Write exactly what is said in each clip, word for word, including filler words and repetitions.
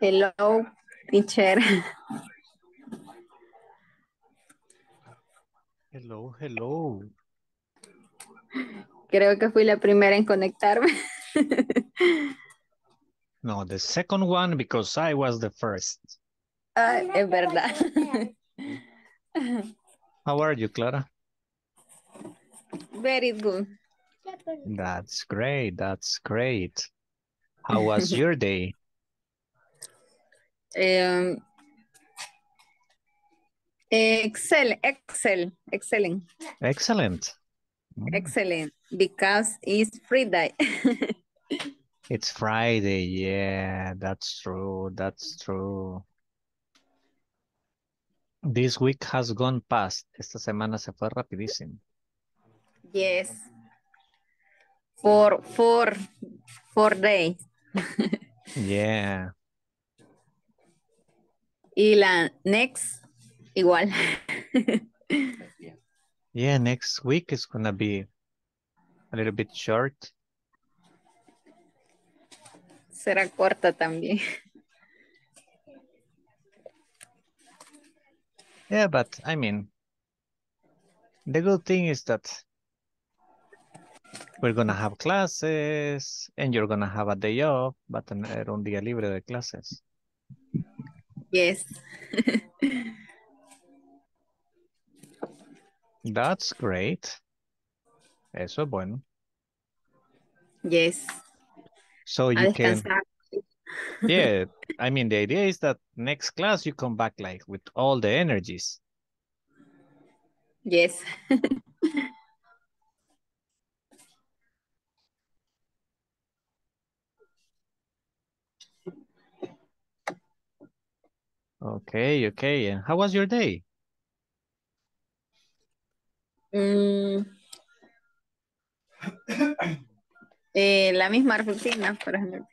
Hello, teacher. Hello, hello. Creo que fui la primera en conectarme. No, the second one because I was the first. Ah, es verdad. How are you, Clara? Very good. That's great. That's great. How was your day? Um, Excel, Excel, excellent. Excellent. Excellent, because it's Friday. It's Friday, yeah, that's true, that's true. This week has gone past. Esta semana se fue rapidísimo. Yes. For four, four days. Yeah. Y la next, igual. Yeah, next week is going to be a little bit short. Será corta también. Yeah, but I mean, the good thing is that we're going to have classes and you're going to have a day off, but tener un día libre de clases. Yes. That's great. Eso es bueno. Yes. So you I'll can. Yeah, I mean, the idea is that next class you come back like with all the energies. Yes. Okay, okay. And how was your day? Mm. eh, la misma rutina, por ejemplo.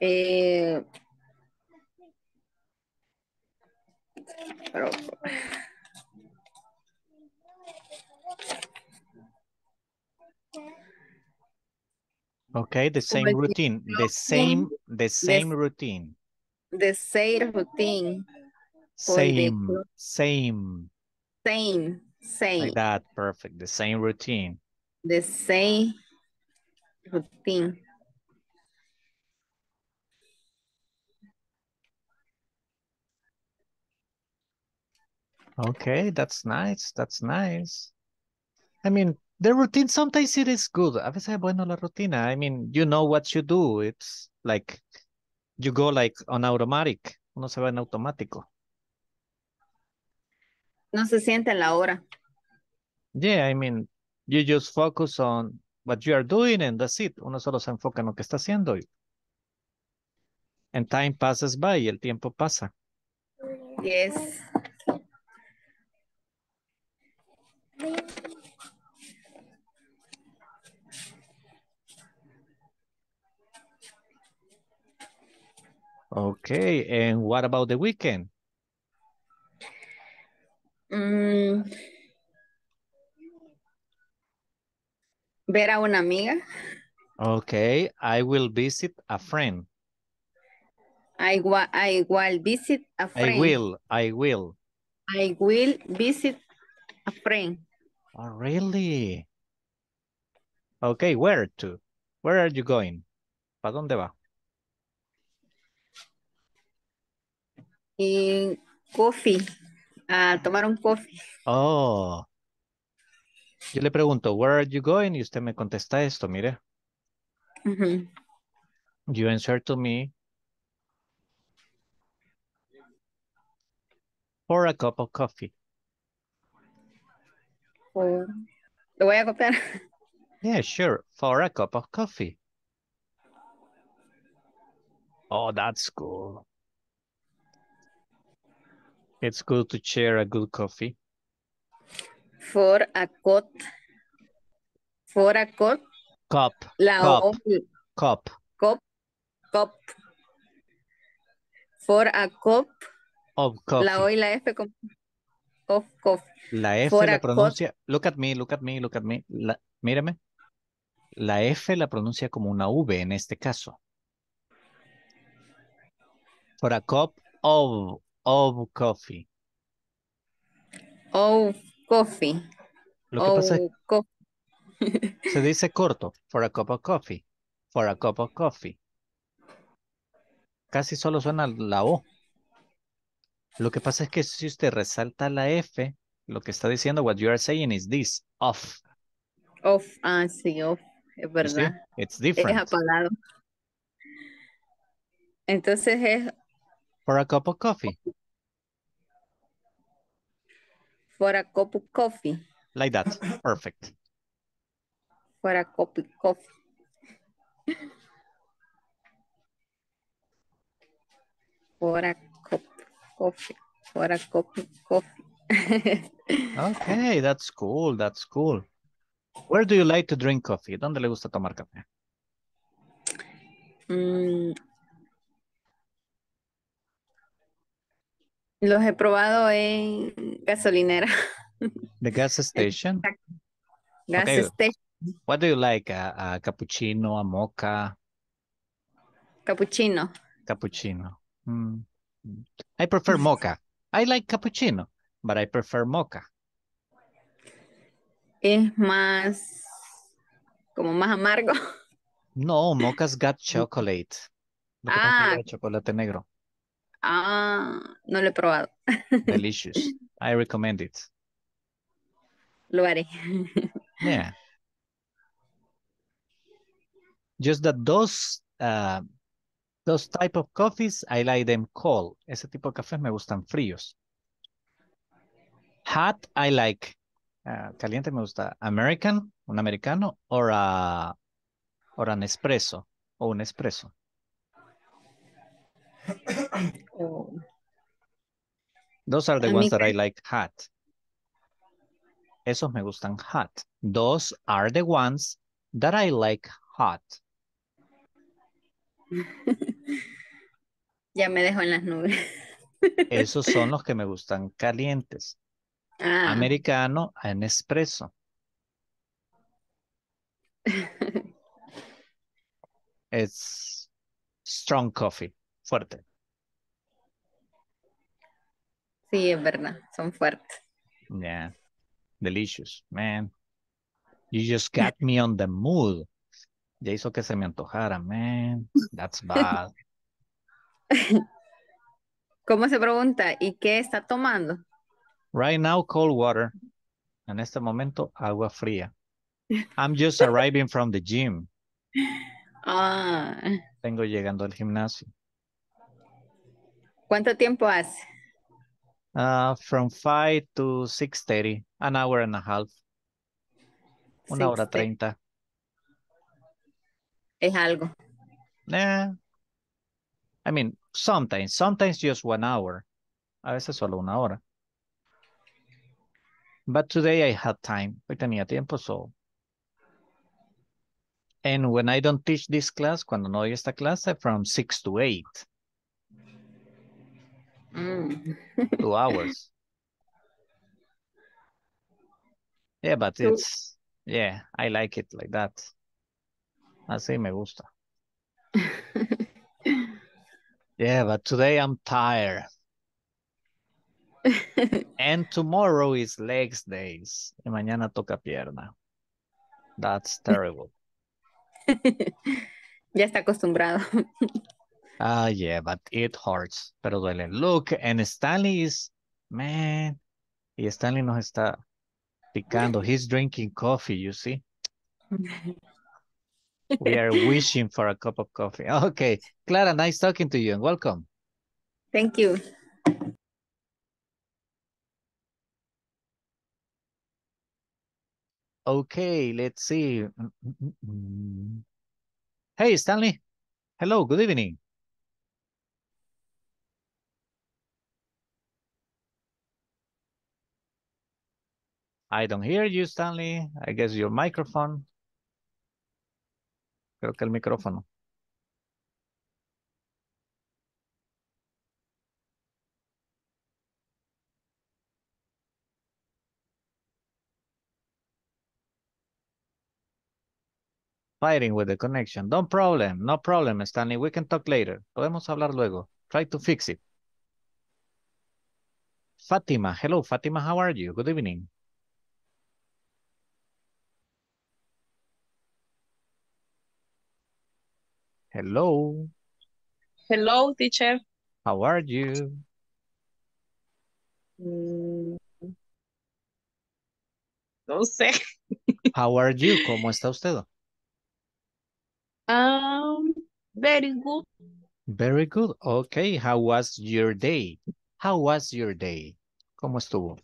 eh, pero... Okay, the same routine. The same, the same the, routine. The same routine. Same, the... same. Same, same. Like that, perfect. The same routine. The same routine. Okay, that's nice. That's nice. I mean, the routine, sometimes it is good. A veces es bueno la rutina. I mean, you know what you do. It's like, you go like on automatic. Uno se va en automático. No se siente en la hora. Yeah, I mean, you just focus on what you are doing and that's it. Uno solo se enfoca en lo que está haciendo. And time passes by, y el tiempo pasa. Yes. Okay, and what about the weekend? Mm. Ver a una amiga. Okay, I will visit a friend. I, wa I will visit a friend. I will, I will. I will visit a friend. Oh, really? Okay, where to? Where are you going? ¿Para dónde va? In coffee. A tomar un coffee. Oh. Yo le pregunto, where are you going? Y usted me contesta esto, mire. Mm-hmm. You answer to me for a cup of coffee. For... ¿Lo voy a copiar? Yeah, sure. For a cup of coffee. Oh, that's cool. It's good to share a good coffee. For a cup. For a cup. Cup. La cup. Cup. Cup. Cup. For a cup. Of coffee. La O y la F como of coffee. La F for la pronuncia. Cup. Look at me, look at me, look at me. La, mírame. La F la pronuncia como una V en este caso. For a cup of, of coffee. Oh, coffee. Lo que oh, pasa es que se dice corto. For a cup of coffee. For a cup of coffee. Casi solo suena la O. Lo que pasa es que si usted resalta la F, lo que está diciendo, what you are saying is this, off. Off, ah, sí, off, es verdad. ¿Sí? It's different. Es apagado. Entonces es... For a cup of coffee. For a cup of coffee. Like that, perfect. For a cup of coffee. For a cup of coffee. For a cup of coffee. Okay, that's cool, that's cool. Where do you like to drink coffee? ¿Dónde le gusta tomar café? Mm, los he probado en gasolinera. The gas station? Gas okay. station. What do you like? A, a cappuccino, a mocha? Cappuccino. Cappuccino. Mm. I prefer mocha. I like cappuccino, but I prefer mocha. Es más, como más amargo. No, mochas got chocolate. Lo que ah. Tengo chocolate negro. Ah, no lo he probado. Delicious. I recommend it. Lo haré. Yeah. Just that those, uh, those type of coffees, I like them cold. Ese tipo de cafés me gustan fríos. Hot, I like. Uh, caliente me gusta American, un americano, or a, or an espresso, o un espresso. Oh. Those are the a ones that I like hot. Esos me gustan hot. Those are the ones that I like hot. Ya me dejo en las nubes. Esos son los que me gustan calientes. Ah. Americano en espresso. It's strong coffee, fuerte. Sí, es verdad, son fuertes. Yeah, delicious, man. You just got me on the mood. Ya hizo que se me antojara, man. That's bad. ¿Cómo se pregunta? ¿Y qué está tomando? Right now, cold water. En este momento, agua fría. I'm just arriving from the gym. Ah. Vengo llegando al gimnasio. ¿Cuánto tiempo hace? Uh, from five to six thirty. An hour and a half. Una hora treinta. Es algo. Nah. I mean, sometimes. Sometimes just one hour. A veces solo una hora. But today I had time. Hoy tenía tiempo, so. And when I don't teach this class, cuando no doy esta clase, from six to eight. Mm. Two hours. Yeah, but it's, yeah, I like it like that. Así me gusta. Yeah, but today I'm tired. And tomorrow is legs days. Y mañana toca pierna. That's terrible. Ya está acostumbrado. Ah, uh, yeah, but it hurts. Pero duele. Look, and Stanley is, man. Y Stanley nos está picando. He's drinking coffee, you see. We are wishing for a cup of coffee. Okay. Clara, nice talking to you and welcome. Thank you. Okay, let's see. Hey, Stanley. Hello, good evening. I don't hear you, Stanley. I guess your microphone. Creo que el micrófono. fighting with the connection. Don't problem. No problem, Stanley. We can talk later. Podemos hablar luego. Try to fix it. Fatima. Hello, Fatima. How are you? Good evening. Hello. Hello, teacher. How are you? Mm, no sé. How are you? ¿Cómo está usted? Um, very good. Very good. Okay. How was your day? How was your day? ¿Cómo estuvo?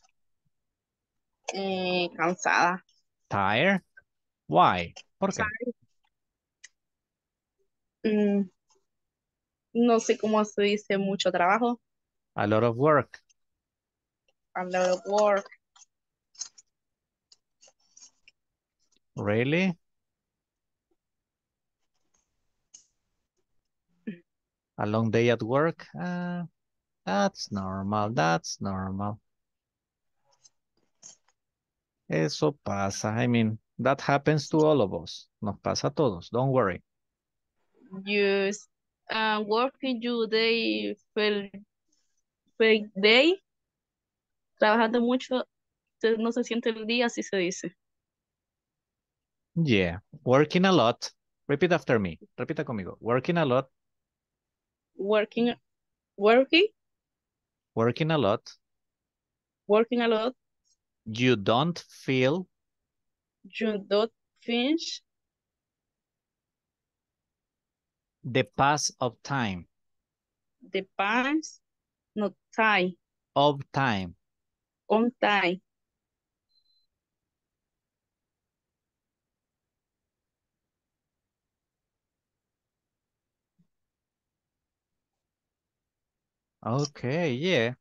Eh, cansada. Tired? Why? ¿Por qué? Mm, no sé cómo se dice mucho trabajo. A lot of work. A lot of work. Really? A long day at work? Uh, that's normal, that's normal. Eso pasa. I mean, that happens to all of us. Nos pasa a todos. Don't worry. Yes. Uh, working your day, feel, feel day. Trabajando mucho, no se siente el día, así se dice. Yeah. Working a lot. Repeat after me. Repita conmigo. Working a lot. Working, working, working a lot, working a lot. You don't feel, you don't finish the pass of time, the pass, not time, of time, on time. Okay, yeah.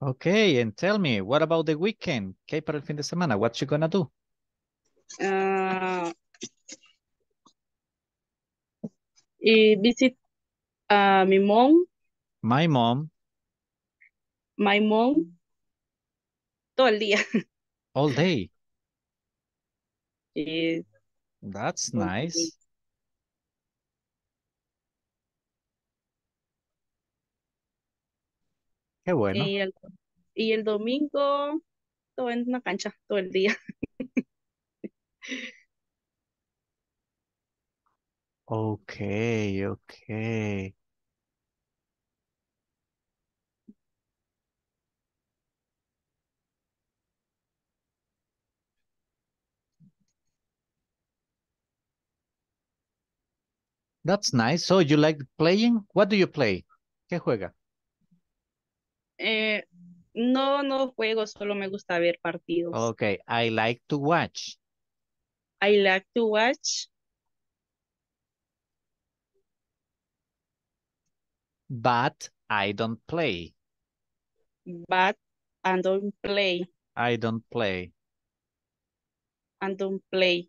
Okay, and tell me, what about the weekend? ¿Qué para el fin de semana? What you gonna do? Uh, visit uh, my mom. My mom. My mom. Todo el día. All day. Yes. That's nice. Qué bueno. Y el, y el domingo, todo en una cancha, todo el día. Okay, okay. That's nice. So you like playing? What do you play? ¿Qué juega? Eh, no, no juego. Solo me gusta ver partidos. Okay. I like to watch. I like to watch. But I don't play. But I don't play. I don't play. I don't play.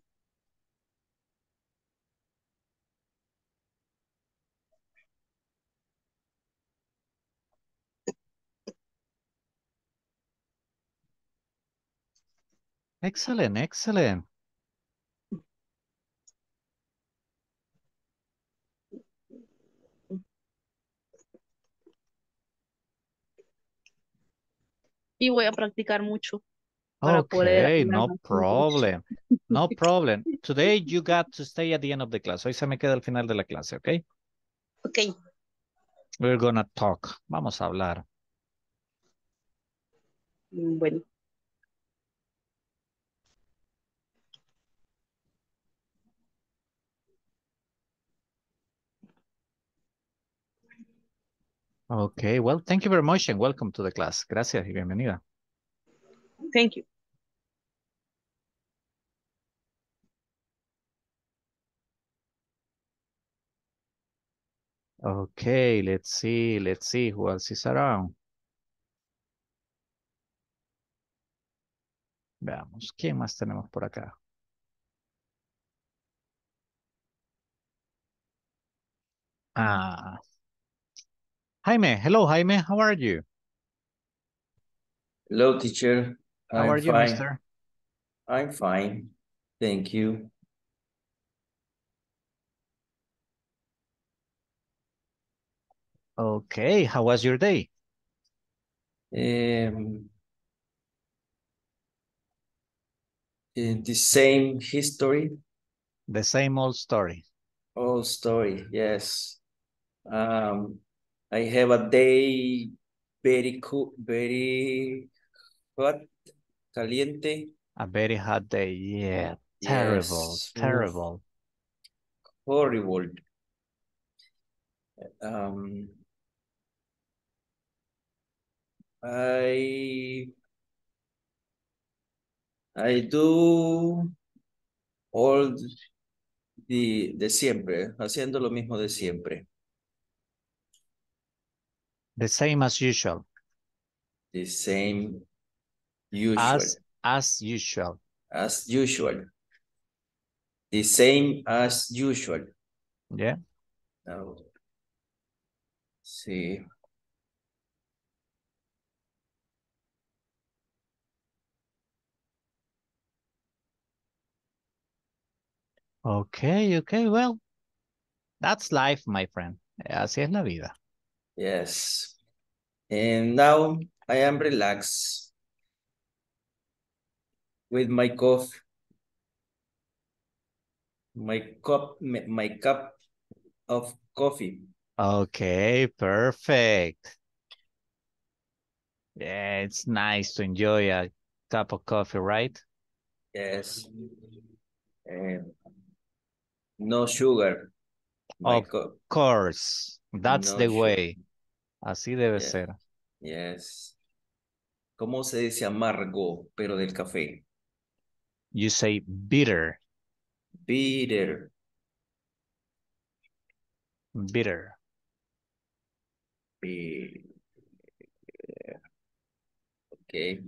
Excellent, excellent. Y voy a practicar mucho. Para okay, poder no problem. No problem. Today you got to stay at the end of the class. Hoy se me queda al final de la clase, okay? Okay. We're gonna talk. Vamos a hablar. Bueno. Okay, well, thank you very much and welcome to the class. Gracias y bienvenida. Thank you. Okay, let's see, let's see who else is around. Veamos, ¿quién más tenemos por acá? Ah... Jaime. Hello, Jaime. How are you? Hello, teacher. How I'm are you, fine. mister? I'm fine. Thank you. Okay. How was your day? Um, the same history. The same old story. Old story, yes. Um, I have a day very cool, very hot, caliente. A very hot day, yeah. Terrible, yes. terrible. Horrible. Um, I, I do all de, de siempre, haciendo lo mismo de siempre. The same as usual. The same usual. As, as usual. As usual. The same as usual. Yeah. Oh. Sí. Okay, okay, well, that's life, my friend. Así es la vida. Yes. And now I am relaxed with my coffee. My cup, my cup of coffee. Okay, perfect. Yeah, it's nice to enjoy a cup of coffee, right? Yes. Um, No sugar. Of course. That's the way. Así debe ser. Yes. ¿Cómo se dice amargo, pero del café? You say bitter. Bitter. Bitter. Bitter. Okay.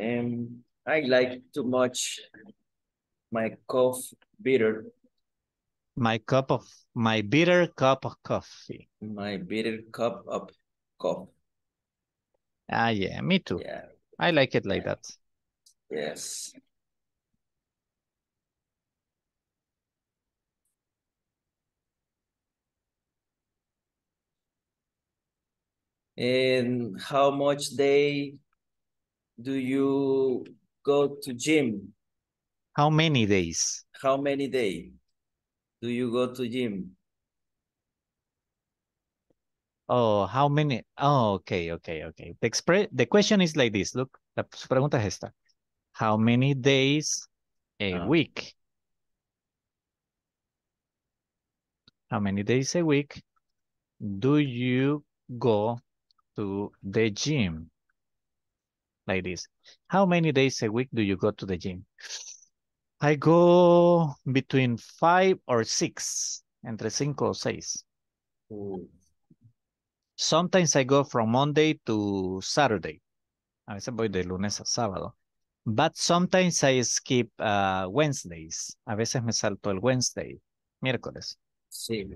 Um, I like too much my coffee. Bitter. My cup of, my bitter cup of coffee. My bitter cup of coffee. Ah, yeah, me too. Yeah. I like it like yeah. that. Yes. And how much day do you go to gym? How many days? How many days do you go to gym? Oh, how many? Oh, okay, okay, okay. The express the question is like this. Look, la pregunta es esta. How many days a uh-huh. week? How many days a week do you go to the gym? Like this. How many days a week do you go to the gym? I go between five or six, entre cinco o seis. Ooh. Sometimes I go from Monday to Saturday. A veces voy de lunes a sábado. But sometimes I skip uh, Wednesdays. A veces me salto el Wednesday, miércoles. Sí.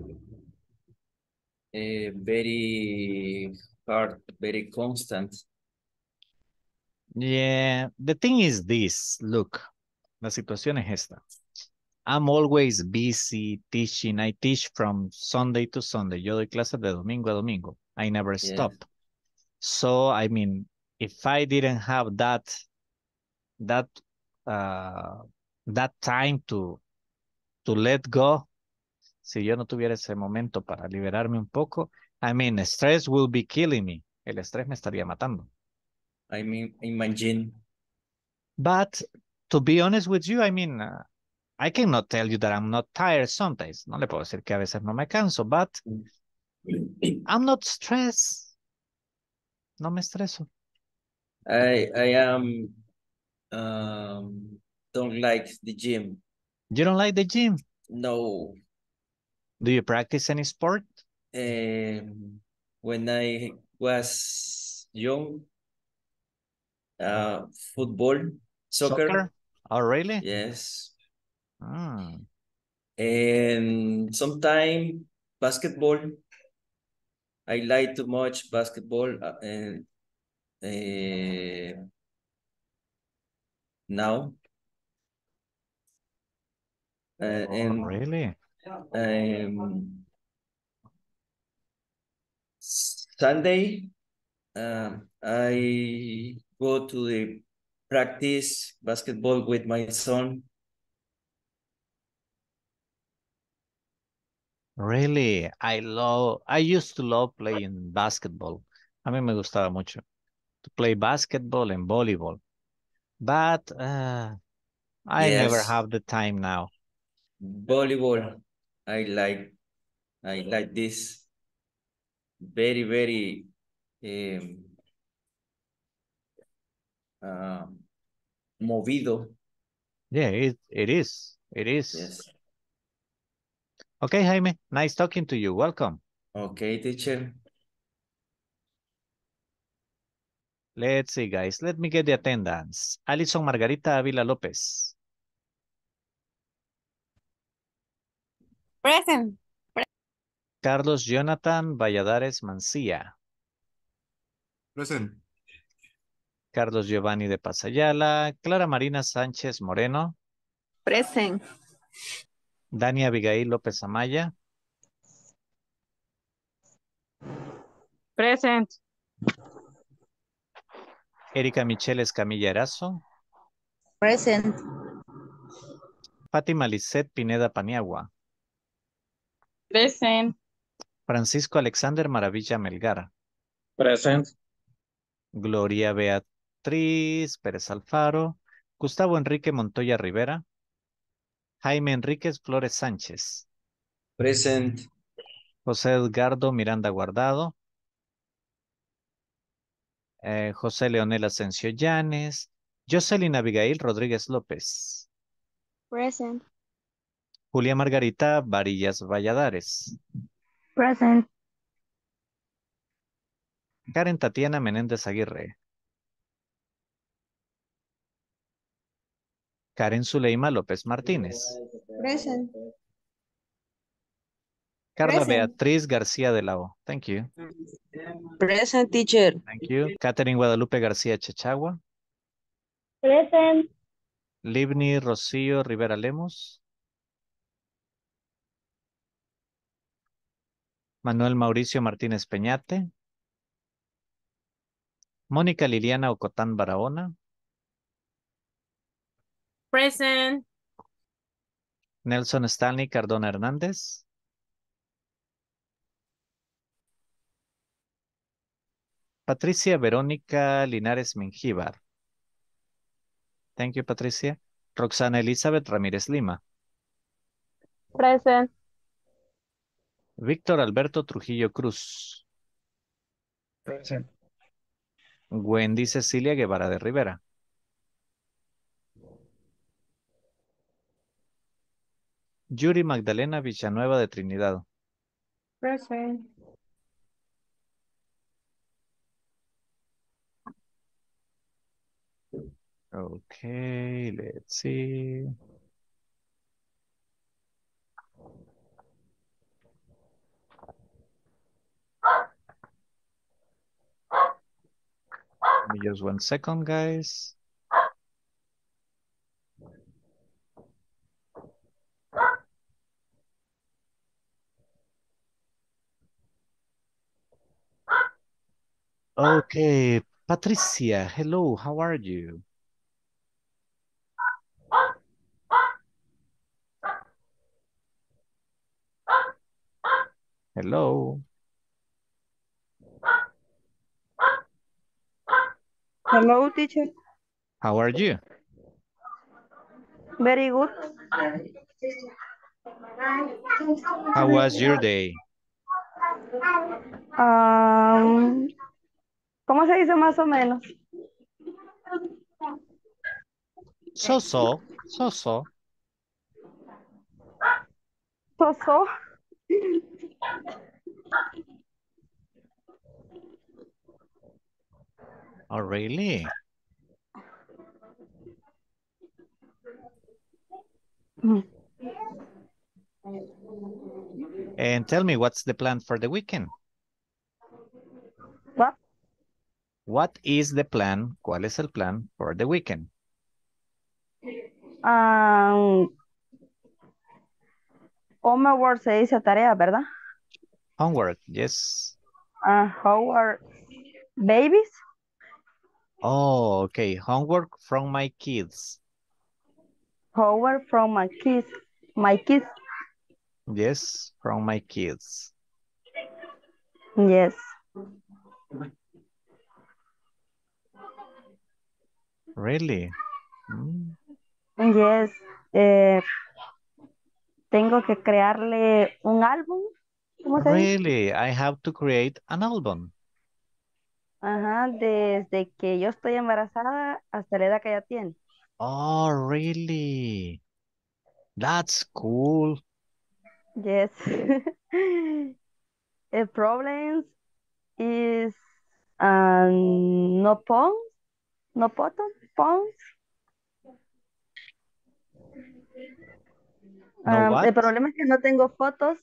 Eh, very hard, very constant. Yeah, the thing is this, look. La situación es esta. I'm always busy teaching. I teach from Sunday to Sunday. Yo doy clases de domingo a domingo. I never yeah. stop. So, I mean, if I didn't have that, that, uh, that time to, to let go, si yo no tuviera ese momento para liberarme un poco, I mean, stress will be killing me. El estrés me estaría matando. I mean, imagine. But... to be honest with you, I mean, uh, I cannot tell you that I'm not tired sometimes. No le puedo decir que a veces no me canso, but I'm not stressed. No me estreso. I, I am, um, don't like the gym. You don't like the gym? No. Do you practice any sport? Um, when I was young, uh, football. Soccer. Soccer? Oh, really? Yes. Mm. And sometimes basketball. I like too much basketball and uh, now. Uh, and, oh, really? Um, Sunday, um, I go to the practice basketball with my son. Really, I love, I used to love playing basketball. A mí me gustaba mucho to play basketball and volleyball. But uh, I yes. never have the time now. Volleyball, I like, I like this very, very um, uh, movido. Yeah, it, it is. It is. Yes. Okay, Jaime, nice talking to you. Welcome. Okay, teacher. Let's see, guys. Let me get the attendance. Alison Margarita Ávila López. Present. Present. Carlos Jonathan Valladares Mancia. Present. Carlos Giovanni de Pasayala. Clara Marina Sánchez Moreno. Present. Dania Abigail López Amaya. Present. Erika Michelle Escamilla Erazo. Present. Fátima Lisset Pineda Paniagua. Present. Francisco Alexander Maravilla Melgar. Present. Gloria Beatriz Pérez Alfaro. Gustavo Enrique Montoya Rivera. Jaime Enrique Flores Sánchez. Present. José Edgardo Miranda Guardado. Eh, José Leonel Asencio Llanes. Jocelyn Abigail Rodríguez López. Present. Julia Margarita Varillas Valladares. Present. Karen Tatiana Menéndez Aguirre. Karen Suleyma López Martínez. Present. Carla Present. Beatriz García de la O. Thank you. Present, teacher. Thank you. Katherine Guadalupe García Chachagua. Present. Libni Rocío Rivera Lemus. Manuel Mauricio Martínez Peñate. Mónica Liliana Ocotán Barahona. Present. Nelson Stanley Cardona Hernández. Patricia Verónica Linares Menjíbar. Thank you, Patricia. Roxana Elizabeth Ramírez Lima. Present. Víctor Alberto Trujillo Cruz. Present. Wendy Cecilia Guevara de Rivera. Yuri Magdalena Villanueva de Trinidad. Present. Okay, let's see. Give me just one second, guys. Okay, Patricia, hello, how are you? Hello. Hello, teacher. How are you? Very good. How was your day? Um... ¿Cómo se dice más o menos? So, so, so, so. So, so. Oh, really? Mm. And tell me, what's the plan for the weekend? What is the plan? ¿Cuál es el plan for the weekend? Um, homework se dice tarea, ¿verdad? Homework, yes. Uh, homework, babies. Oh, okay. Homework from my kids. Homework from my kids. My kids. Yes, from my kids. Yes. Really? Mm. Yes. Eh, tengo que crearle un álbum. ¿Cómo se dice? Really? I have to create an album. Ajá, desde que yo estoy embarazada hasta la edad que ella tiene. Oh, really? That's cool. Yes. The problem is um, no pawns, no bottom, pawns. No um, el problema es que no tengo fotos.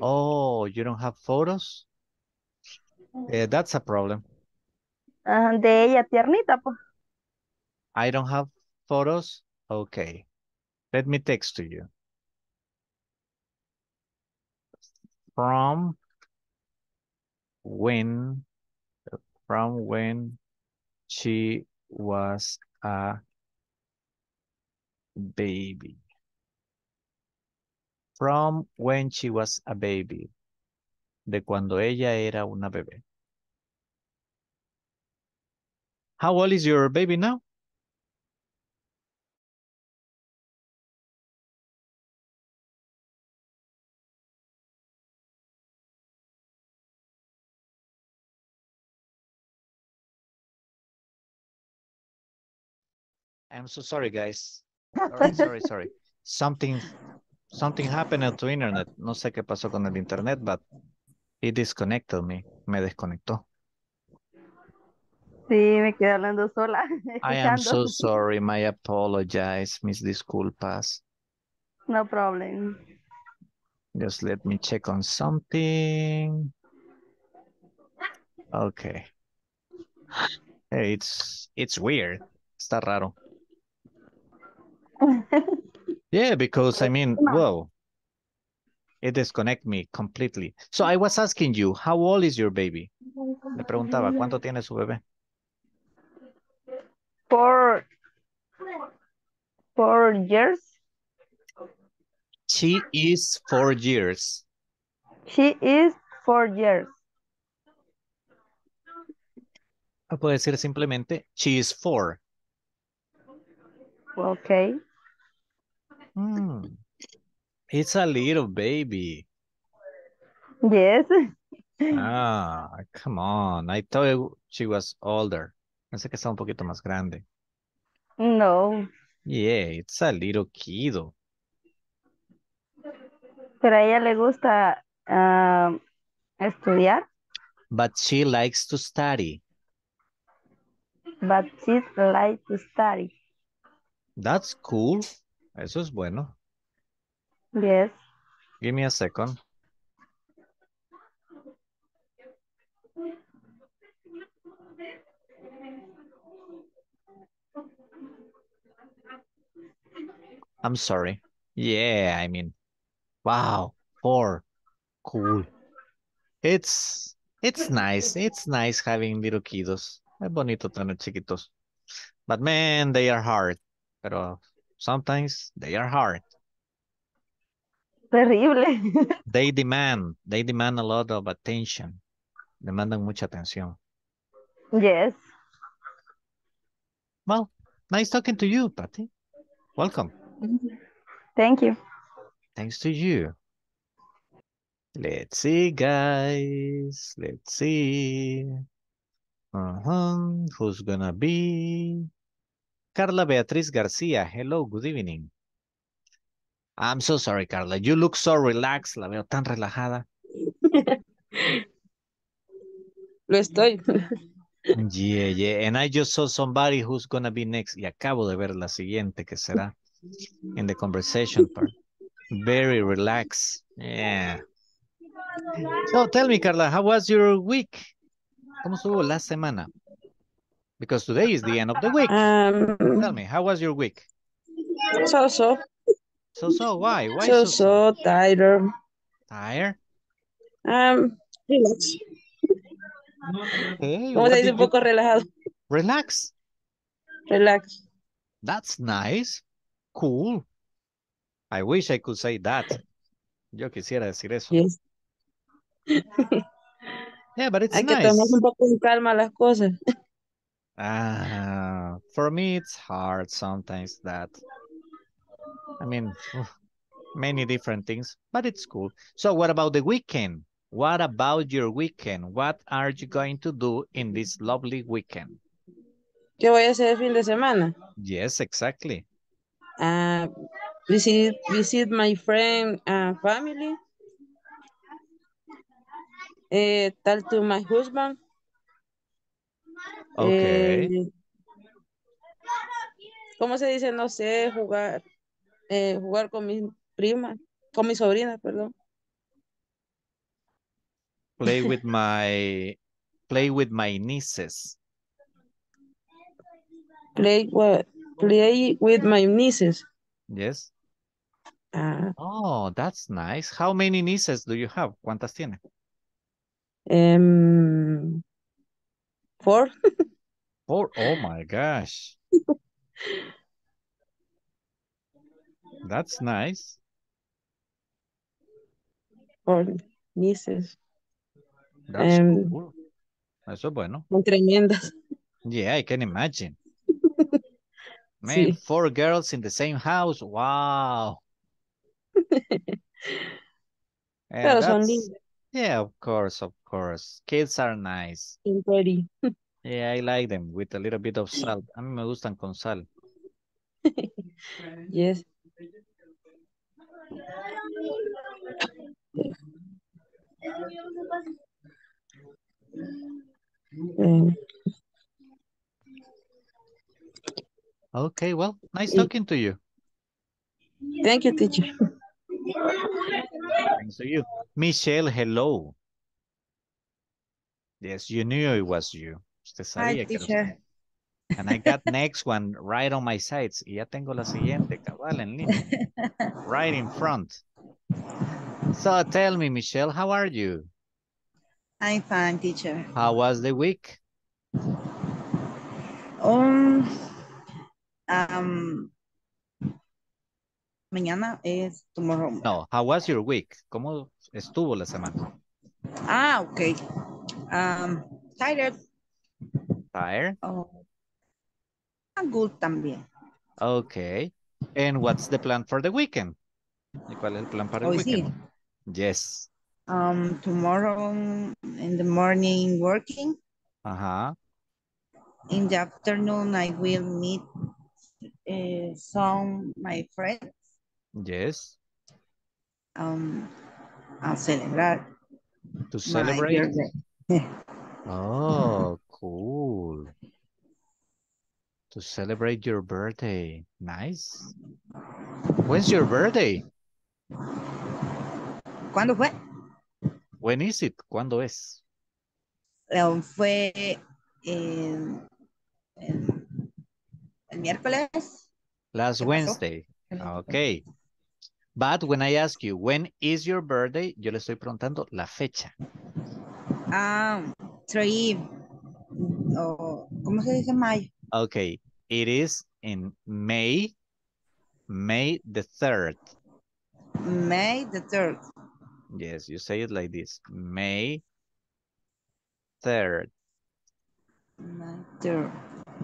Oh, you don't have photos? Uh, that's a problem. Uh, de ella tiernita, po. I don't have photos. Okay. Let me text to you. From when, from when she was a baby. From when she was a baby. De cuando ella era una bebé. How old is your baby now? I'm so sorry, guys. Sorry, sorry, sorry. Something, something happened at the internet. No sé qué pasó con el internet, but it disconnected me. Me desconectó. Sí, me quedé hablando sola. I am so sorry. My apologies. Mis disculpas. No problem. Just let me check on something. Okay. Hey, it's, it's weird. Está raro. Yeah, because I mean, whoa, it disconnected me completely. So I was asking you, how old is your baby? Le preguntaba, ¿cuánto tiene su bebé? Four, four years. She is four years. She is four years. O puede decir simplemente, she is four. Okay. Mm. It's a little baby. Yes. Ah, come on. I thought she was older. Pensé que estaba un poquito más grande. No. Yeah, it's a little kiddo. Pero a ella le gusta uh, estudiar. But she likes to study. But she likes to study. That's cool. Eso es bueno. Yes. Give me a second. I'm sorry. Yeah, I mean, wow, four. Cool. It's, it's nice. It's nice having little kiddos. Es bonito tener chiquitos. But man, they are hard. Pero sometimes they are hard. Terrible. They demand, they demand a lot of attention. Demandan mucha atención. Yes. Well, nice talking to you, Patty. Welcome. Thank you. Thanks to you. Let's see, guys. Let's see. Uh-huh. Who's gonna be? Carla Beatriz García. Hello, good evening. I'm so sorry, Carla. You look so relaxed. La veo tan relajada. Lo estoy. Yeah, yeah. And I just saw somebody who's going to be next. Y acabo de ver la siguiente que será in the conversation part. Very relaxed. Yeah. So tell me, Carla, how was your week? ¿Cómo estuvo la semana? Because today is the end of the week. Um, Tell me, how was your week? So-so. So-so, why? Why so-so? Tired. Tired? Um, relax. Okay. Como se dice, un poco relajado. Relax. Relax. That's nice. Cool. I wish I could say that. Yo quisiera decir eso. Yes. Yeah, but it's Hay nice. Hay que tomarse un poco en calma las cosas. Ah, for me, it's hard sometimes that. I mean, many different things, but it's cool. So what about the weekend? What about your weekend? What are you going to do in this lovely weekend? ¿Qué voy a hacer el fin de semana? Yes, exactly. Uh, visit, visit my friend and family. Uh, talk to my husband. Okay. Eh, ¿Cómo se dice? No sé, jugar, eh, jugar con mi prima, con mi sobrina, perdón. Play with my, play with my nieces. Play what? Play with my nieces. Yes. Uh, oh, that's nice. How many nieces do you have? ¿Cuántas tiene? Um. Four. Four. Oh my gosh. That's nice. Four nieces. That's um, cool. Eso es bueno. Tremendas. Yeah, I can imagine. Man, sí. Four girls in the same house. Wow. Pero son lindas. Yeah, of course, of course. Kids are nice. And pretty. Yeah, I like them with a little bit of salt. A mí me gustan con sal. Yes. Okay, well, nice talking to you. Thank you, teacher. Thanks to you. Michelle, hello. Yes, you knew it was you. Usted sabía. Hi, que teacher. Los... And I got next one right on my sides. Y ya tengo la siguiente, cabal, en línea. Right in front. So tell me, Michelle, how are you? I'm fine, teacher. How was the week? Um, um, Mañana es tomorrow. No, how was your week? ¿Cómo estuvo la semana? Ah, okay. Um, tired. Tired? Oh, good también. Okay. And what's the plan for the weekend? ¿Y cuál es el plan para el oh, weekend? Sí. Yes. Um, tomorrow in the morning working. Uh-huh. In the afternoon I will meet uh, some my friends. Yes. Um, I'll celebrate. To celebrate? Oh, cool. To celebrate your birthday. Nice. When's your birthday? ¿Cuándo fue? When is it? ¿Cuándo es? Um, fue el, el, el miércoles. Last Wednesday. Pasó? Okay. But when I ask you, when is your birthday? Yo le estoy preguntando la fecha. Um, three, oh, ¿cómo se dice mayo? Okay, it is in May, May the third. May the third. Yes, you say it like this. May third. May third.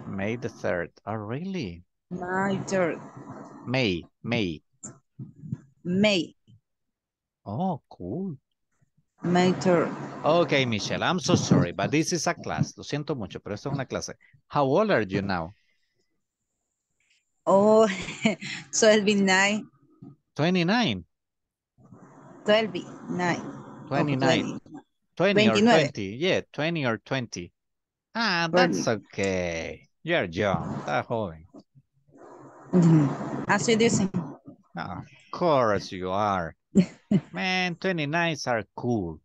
May the third. Oh, really? May third. May, May. May. Oh, cool. May third. Okay, Michelle, I'm so sorry, but this is a class. Lo siento mucho, pero esto es una clase. How old are you now? Oh, twelve nine. twenty-nine? twelve nine. twenty-nine. twenty or twenty. Yeah, twenty or twenty. Ah, that's okay. You're young. That's joven. Así dicen. Of course you are. Man, twenty-nines are cool.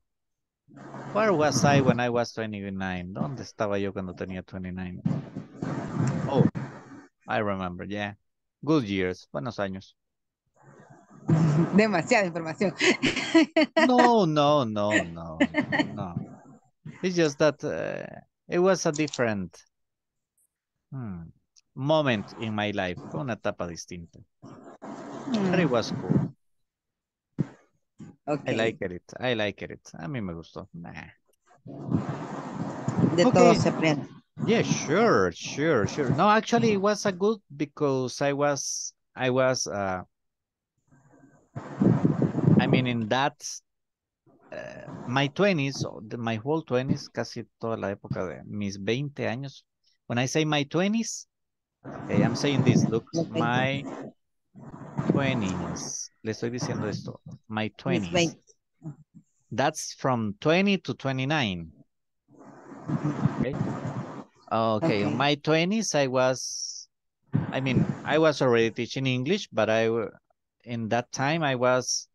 Where was I when I was twenty-nine? ¿Dónde estaba yo cuando tenía twenty-nine? Oh, I remember, yeah. Good years, buenos años. Demasiada información. No, no, no, no, no. It's just that uh, it was a different hmm, moment in my life. Fue una etapa distinta. Mm. But it was cool. Okay. I liked it. I liked it. A mí me gustó. Nah. De okay. todo se aprende. Yeah, sure, sure, sure. No, actually, it was a good because I was, I was, uh, I mean, in that, uh, my twenties, my whole twenties, casi toda la época de mis veinte años. When I say my twenties, okay, I'm saying this, look, my twenties. Le estoy diciendo esto, my twenties. That's from twenty to twenty-nine. Okay. Okay, in okay. my twenties, I was, I mean, I was already teaching English, but I, in that time, I was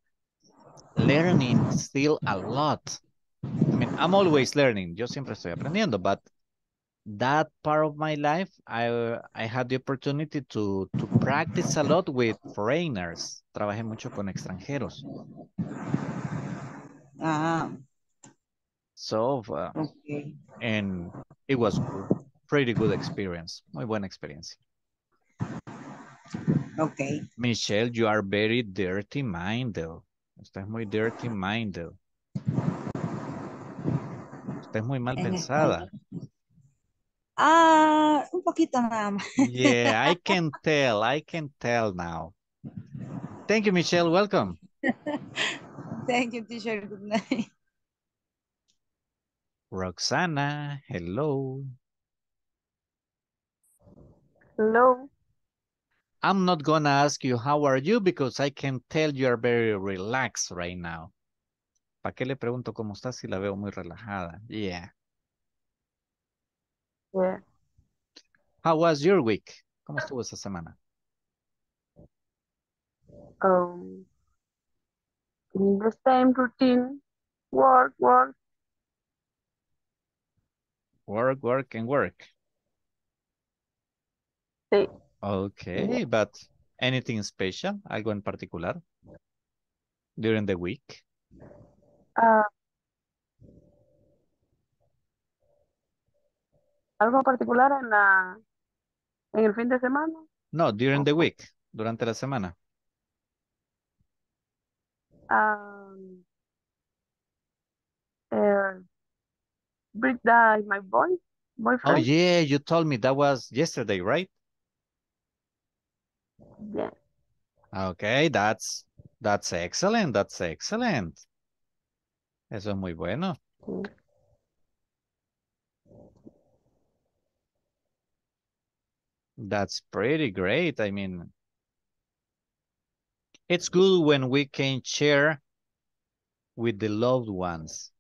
learning still a lot. I mean, I'm always learning. Yo siempre estoy aprendiendo, but that part of my life, I, I had the opportunity to, to practice a lot with foreigners. Trabajé mucho con extranjeros. Ah. Uh-huh. So, uh, okay. and it was good. Pretty good experience. Muy buena experiencia. Okay. Michelle, you are very dirty-minded. Usted es muy dirty-minded. Usted es muy mal pensada. Ah, uh, un poquito nada más. Yeah, I can tell. I can tell now. Thank you, Michelle. Welcome. Thank you, teacher. Good night. Roxana, hello. Hello. I'm not gonna ask you how are you because I can tell you are very relaxed right now. ¿Para qué le pregunto cómo estás si la veo muy relajada? Yeah. Yeah. How was your week? ¿Cómo estuvo esa semana? Um, in the same routine, work, work. Work, work, and work. Sí. Okay, but anything special? Algo en particular? During the week? Uh, algo particular en, la, en el fin de semana? No, during the week. Durante la semana. Um, uh, Break that, my boy, boyfriend. Oh, yeah, you told me that was yesterday, right? Yeah. Okay, that's, that's excellent, that's excellent. Eso es muy bueno. Mm. That's pretty great. I mean, it's good when we can share with the loved ones.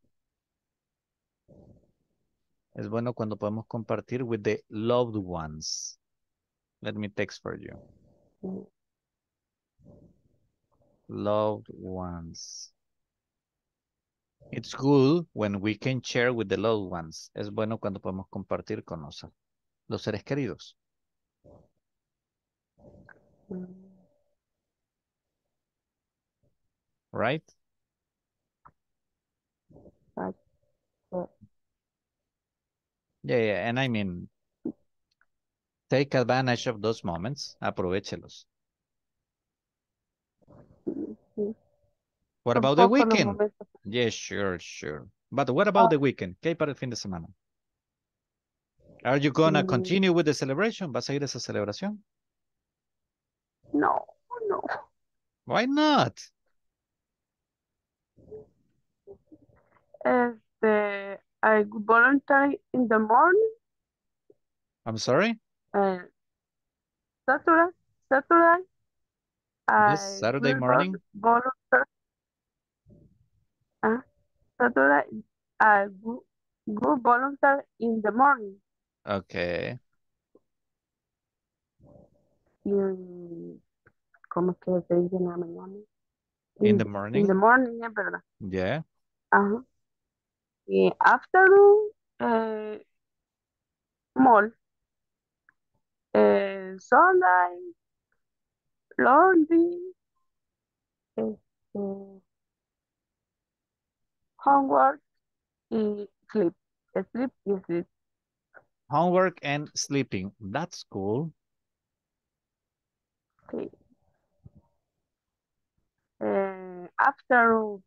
Es bueno cuando podemos compartir with the loved ones. Let me text for you. Loved ones. It's good when we can share with the loved ones. Es bueno cuando podemos compartir con los, los seres queridos. Right? Yeah, yeah, and I mean, take advantage of those moments. Aprovechelos. What about the weekend? Yeah, sure, sure. But what about the weekend? ¿Qué hay para el fin de semana? Are you gonna continue with the celebration? ¿Vas a ir a esa celebración? No, no. Why not? Este... I volunteer in the morning. I'm sorry? Uh, Saturday. Saturday. Yes, Saturday morning. Volunteer. Uh, Saturday. I go, go volunteer in the morning. Okay. In, ¿cómo que se dice en la mañana? In, in the morning? In the morning, es verdad. Yeah. Ajá. Uh-huh. uh, afternoon, uh, mall, uh, sunlight, laundry, uh, uh, homework, y sleep, sleep, sleep. Homework and sleeping. That's cool. Okay. Eh, after,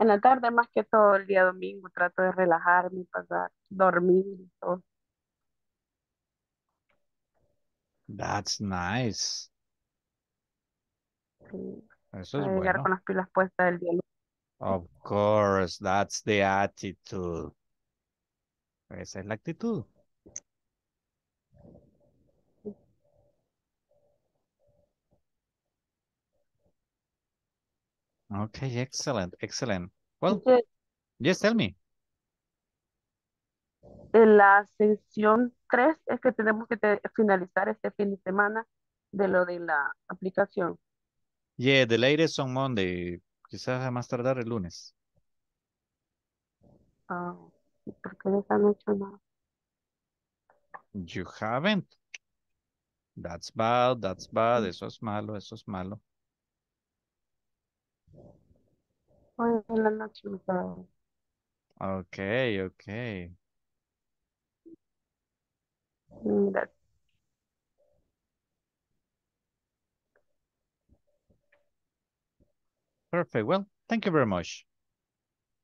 en la tarde más que todo el día domingo trato de relajarme, pasar, dormir y todo. That's nice. Sí. Eso es bueno. Llegar con las pilas puestas del día. Of course, that's the attitude. Esa es la actitud. Okay, excellent, excellent. Well, okay. Yes, tell me. En la sección tres es que tenemos que te finalizar este fin de semana de lo de la aplicación. Yeah, the latest on Monday. Quizás a más tardar el lunes. Ah, uh, ¿por qué no han hecho nada? You haven't. That's bad, that's bad. Eso es malo, eso es malo. Okay, okay. That. Perfect. Well, thank you very much.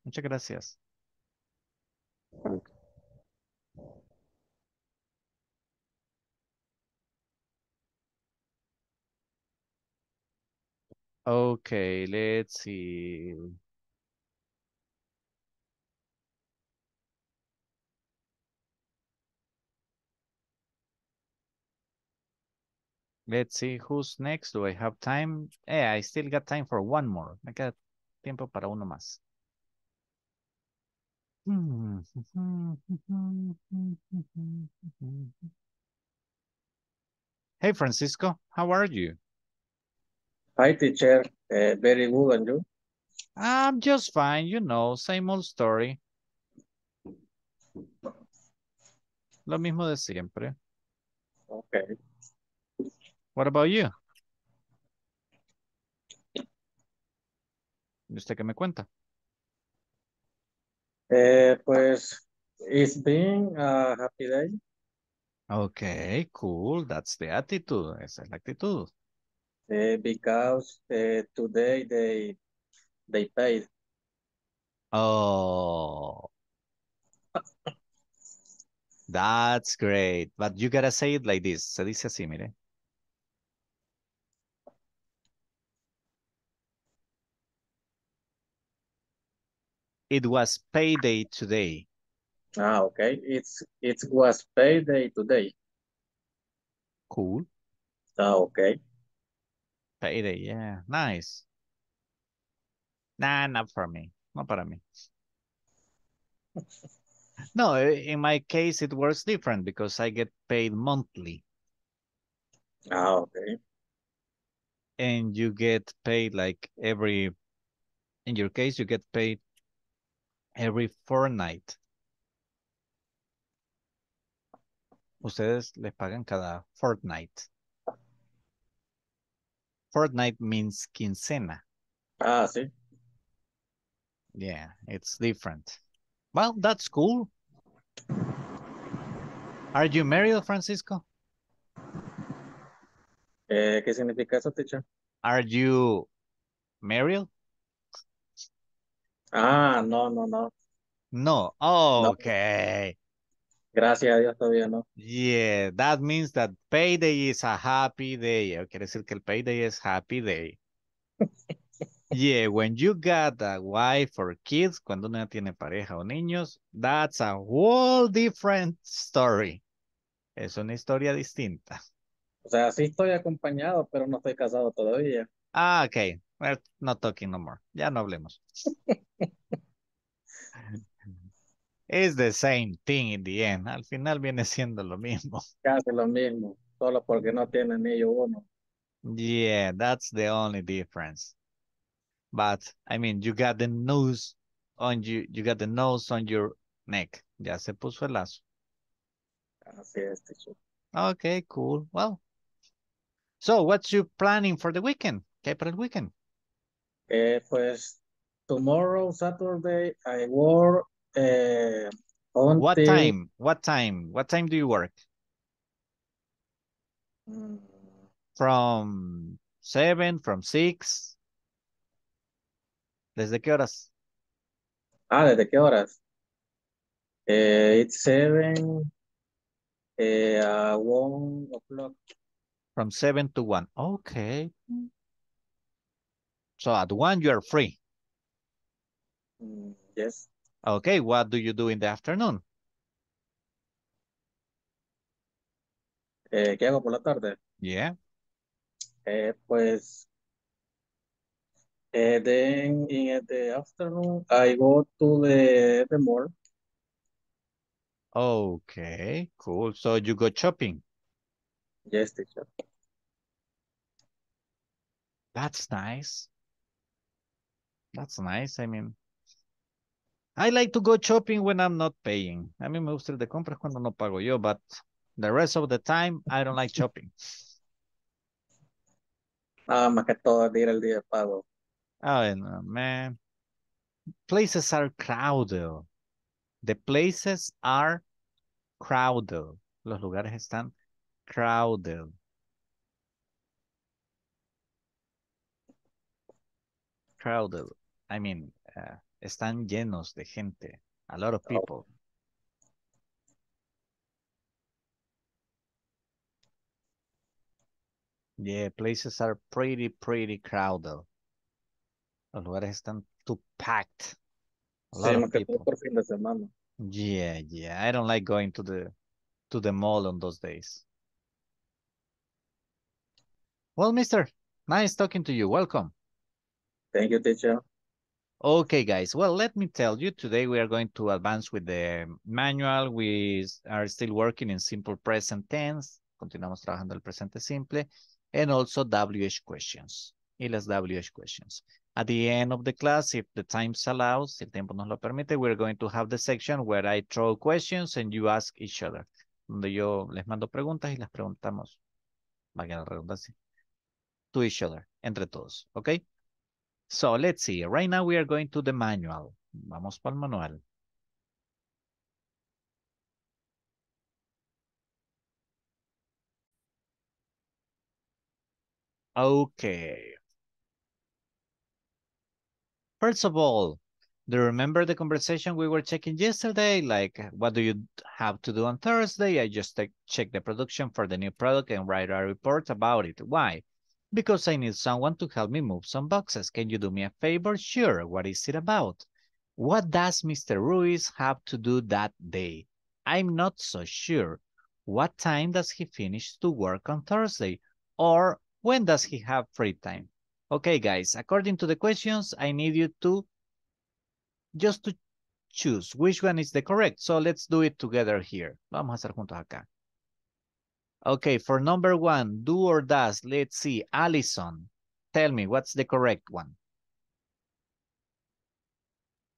Muchas gracias. Thanks. Okay, let's see. Let's see who's next. Do I have time? Yeah, I still got time for one more. I got tiempo para uno más. Hey, Francisco, how are you? Hi, teacher. Uh, very good, and you? I'm just fine, you know, same old story. Lo mismo de siempre. Okay. What about you? ¿Y usted qué me cuenta? Eh, pues, it's been a happy day. Okay, cool. That's the attitude. Esa es la actitud. Eh, because eh, today they they paid. Oh. That's great. But you gotta say it like this. Se dice así, mire. It was payday today. Ah, okay. It's it was payday today. Cool. Ah, okay. Payday, yeah. Nice. Nah, not for me. Not para mí. No, in my case, it works different because I get paid monthly. Ah, okay. And you get paid like every, in your case, you get paid every fortnight. Ustedes les pagan cada fortnight. Fortnight means quincena. Ah, sí. Yeah, it's different. Well, that's cool. Are you married, Francisco? Eh, ¿Qué significa eso, teacher? Are you married? Ah, no, no, no. No, oh, no. Okay. Gracias a Dios todavía no. Yeah, that means that payday is a happy day. Quiere decir que el payday is happy day. Yeah, when you got a wife or kids, cuando uno tiene pareja o niños, that's a whole different story. Es una historia distinta. O sea, sí estoy acompañado, pero no estoy casado todavía. Ah, okay. We're not talking no more. Ya no hablemos. It's the same thing in the end. Al final viene siendo lo mismo. Casi lo mismo. Solo porque no tienen ellos uno. Yeah, that's the only difference. But, I mean, you got the news on you, you got the nose on your neck. Ya se puso el lazo. Así es, teacher. Okay, cool. Well, so what's your planning for the weekend? Okay, for the weekend? Eh, pues, tomorrow, Saturday, I work uh, on What the... time? What time? What time do you work? Mm. From seven, from six? ¿Desde qué horas? Ah, ¿desde qué horas? Eh, it's seven, eh, uh, one o'clock. From seven to one. Okay. So at one, you are free. Mm, yes. Okay, what do you do in the afternoon? Eh, ¿Qué hago por la tarde? Yeah. Eh, pues... Uh, then in the afternoon, I go to the, the mall. Okay, cool. So you go shopping? Yes, teacher. That's nice. That's nice. I mean, I like to go shopping when I'm not paying. A mí me gusta ir de compras cuando no pago yo, but the rest of the time, I don't like shopping. Ah, más que todo ir el día de pago. Oh, no, man. Places are crowded. The places are crowded. Los lugares están crowded. Crowded. I mean, uh, están llenos de gente. A lot of people. Oh. Yeah, places are pretty, pretty crowded. Los lugares están too packed. A lot of people. Por fin de semana. Yeah, yeah. I don't like going to the to the mall on those days. Well, mister, nice talking to you. Welcome. Thank you, teacher. Okay, guys. Well, let me tell you, today we are going to advance with the manual. We are still working in simple present tense. Continuamos trabajando el presente simple. And also W H questions. Y las W H questions. At the end of the class, if the time allows, si el tiempo nos lo permite, we're going to have the section where I throw questions and you ask each other. Donde yo les mando preguntas y las preguntamos, valga la redundancia, to each other, entre todos, okay? So let's see. Right now we are going to the manual. Vamos para el manual. Okay. First of all, do you remember the conversation we were checking yesterday? Like, what do you have to do on Thursday? I just check the production for the new product and write a report about it. Why? Because I need someone to help me move some boxes. Can you do me a favor? Sure. What is it about? What does Mister Ruiz have to do that day? I'm not so sure. What time does he finish to work on Thursday? Or when does he have free time? Okay, guys, according to the questions, I need you to just to choose which one is the correct. So let's do it together here. Vamos a hacer juntos acá. Okay, for number one, do or does, let's see. Alison, tell me, what's the correct one?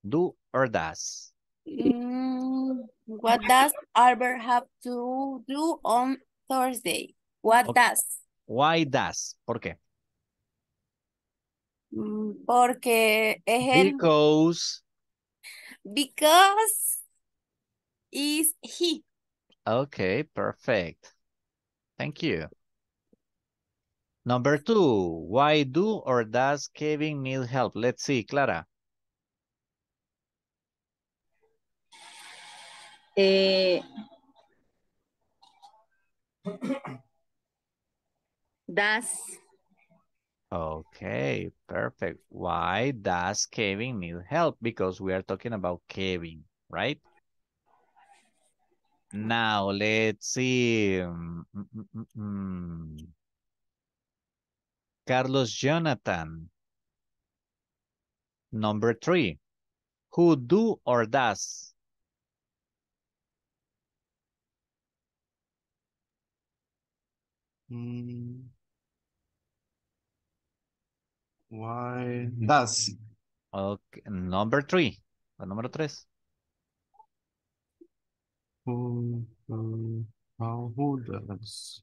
Do or does? Mm, what does Albert have to do on Thursday? What okay. does? Why does? ¿Por qué? Porque es el... Because. Because is he. Okay, perfect. Thank you. Number two, why do or does Kevin need help? Let's see, Clara. Eh... does. Okay, perfect. Why does Kevin need help? Because we are talking about Kevin, right? Now, let's see. Mm -mm -mm. Carlos Jonathan. Number three. Who do or does? Mm. Why does? Okay, number three. La número tres. Who, who, who does?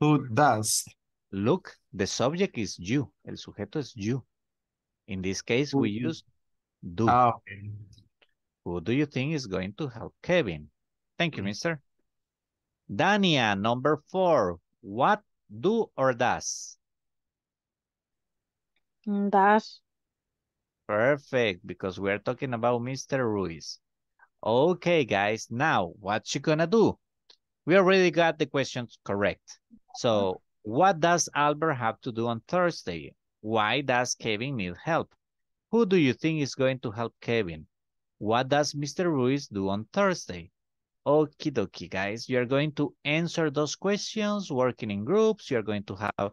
Who does? Look, the subject is you. El sujeto es you. In this case, we use do. Oh, okay. Who do you think is going to help Kevin? Thank you, mister. Dania, number four. What, do or does? Does. Perfect, because we're talking about Mister Ruiz. Okay, guys, now what you gonna do? We already got the questions correct. So what does Albert have to do on Thursday? Why does Kevin need help? Who do you think is going to help Kevin? What does Mister Ruiz do on Thursday? Okie dokie, guys. You're going to answer those questions, working in groups. You're going to have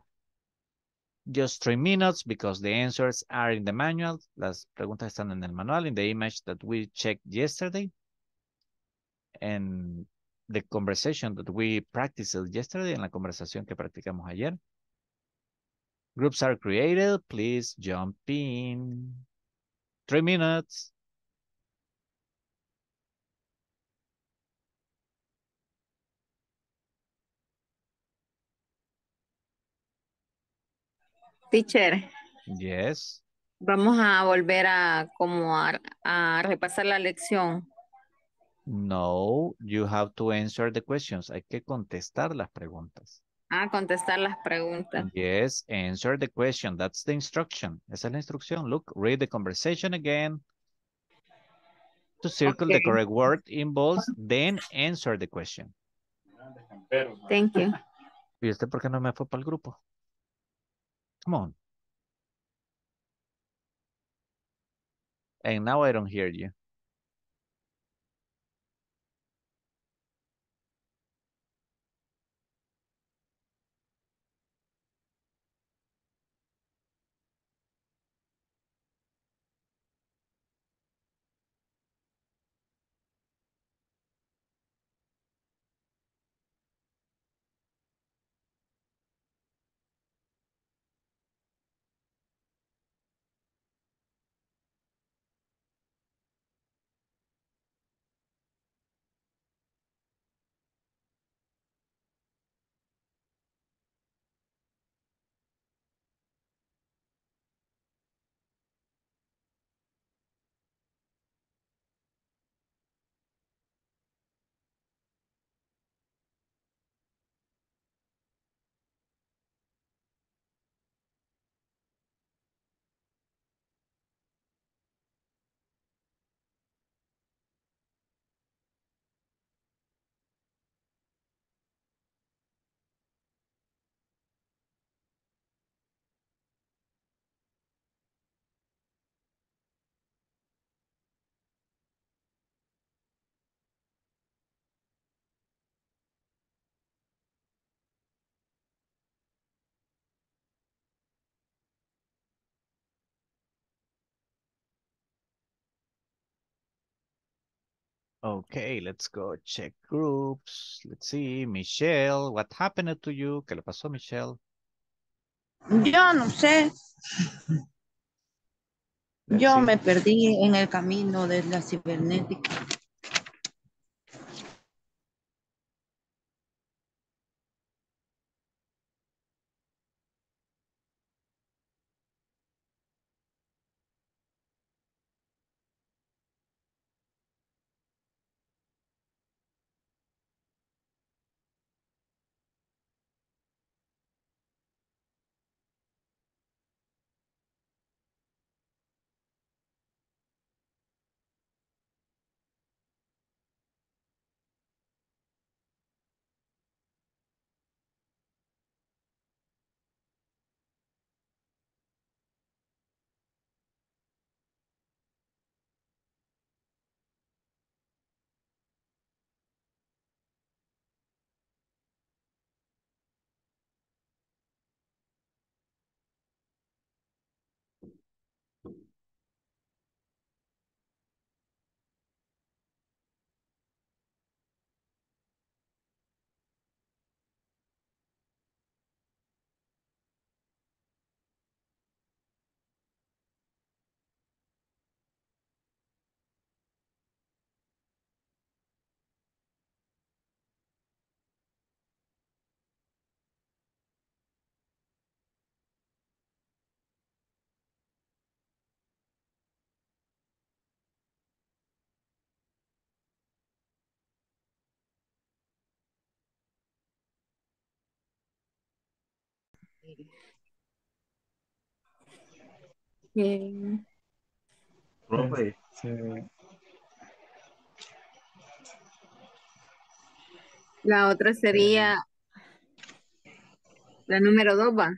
just three minutes because the answers are in the manual. Las preguntas están en el manual, in the image that we checked yesterday. And the conversation that we practiced yesterday, en la conversación que practicamos ayer. Groups are created. Please jump in. Three minutes. Teacher. Yes. Vamos a volver a como a, a repasar la lección. No, you have to answer the questions. Hay que contestar las preguntas. Ah, contestar las preguntas. Yes, answer the question. That's the instruction. Esa es la instrucción. Look, read the conversation again. To circle okay. The correct word involves, then answer the question. Thank you. ¿Y este por qué no me fue para el grupo? Come on. And now I don't hear you. Okay, let's go check groups. Let's see, Michelle, what happened to you? ¿Qué le pasó, Michelle? Yo no sé. Let's Yo see. Me perdí en el camino de la cibernética. Okay. Profe. Este... La otra sería la número dos, va.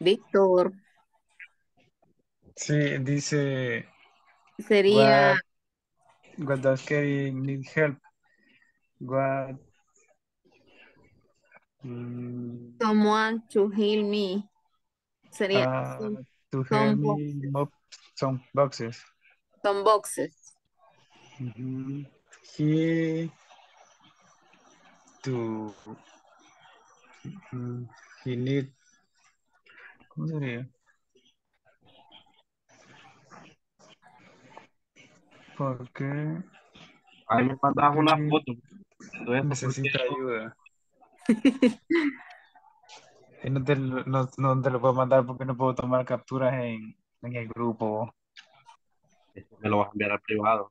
Víctor. Sí, dice. Sería. What, what does Kerry need help? What? Um, someone to help me. Sería. Uh, some, to help me move some boxes. Some boxes. Mm-hmm. He to mm, he need ¿cómo sería? Porque ahí me mandas una foto. Entonces, necesita ayuda. no, te, no, no te lo puedo mandar porque no puedo tomar capturas en, en el grupo. Esto me lo vas a enviar al privado.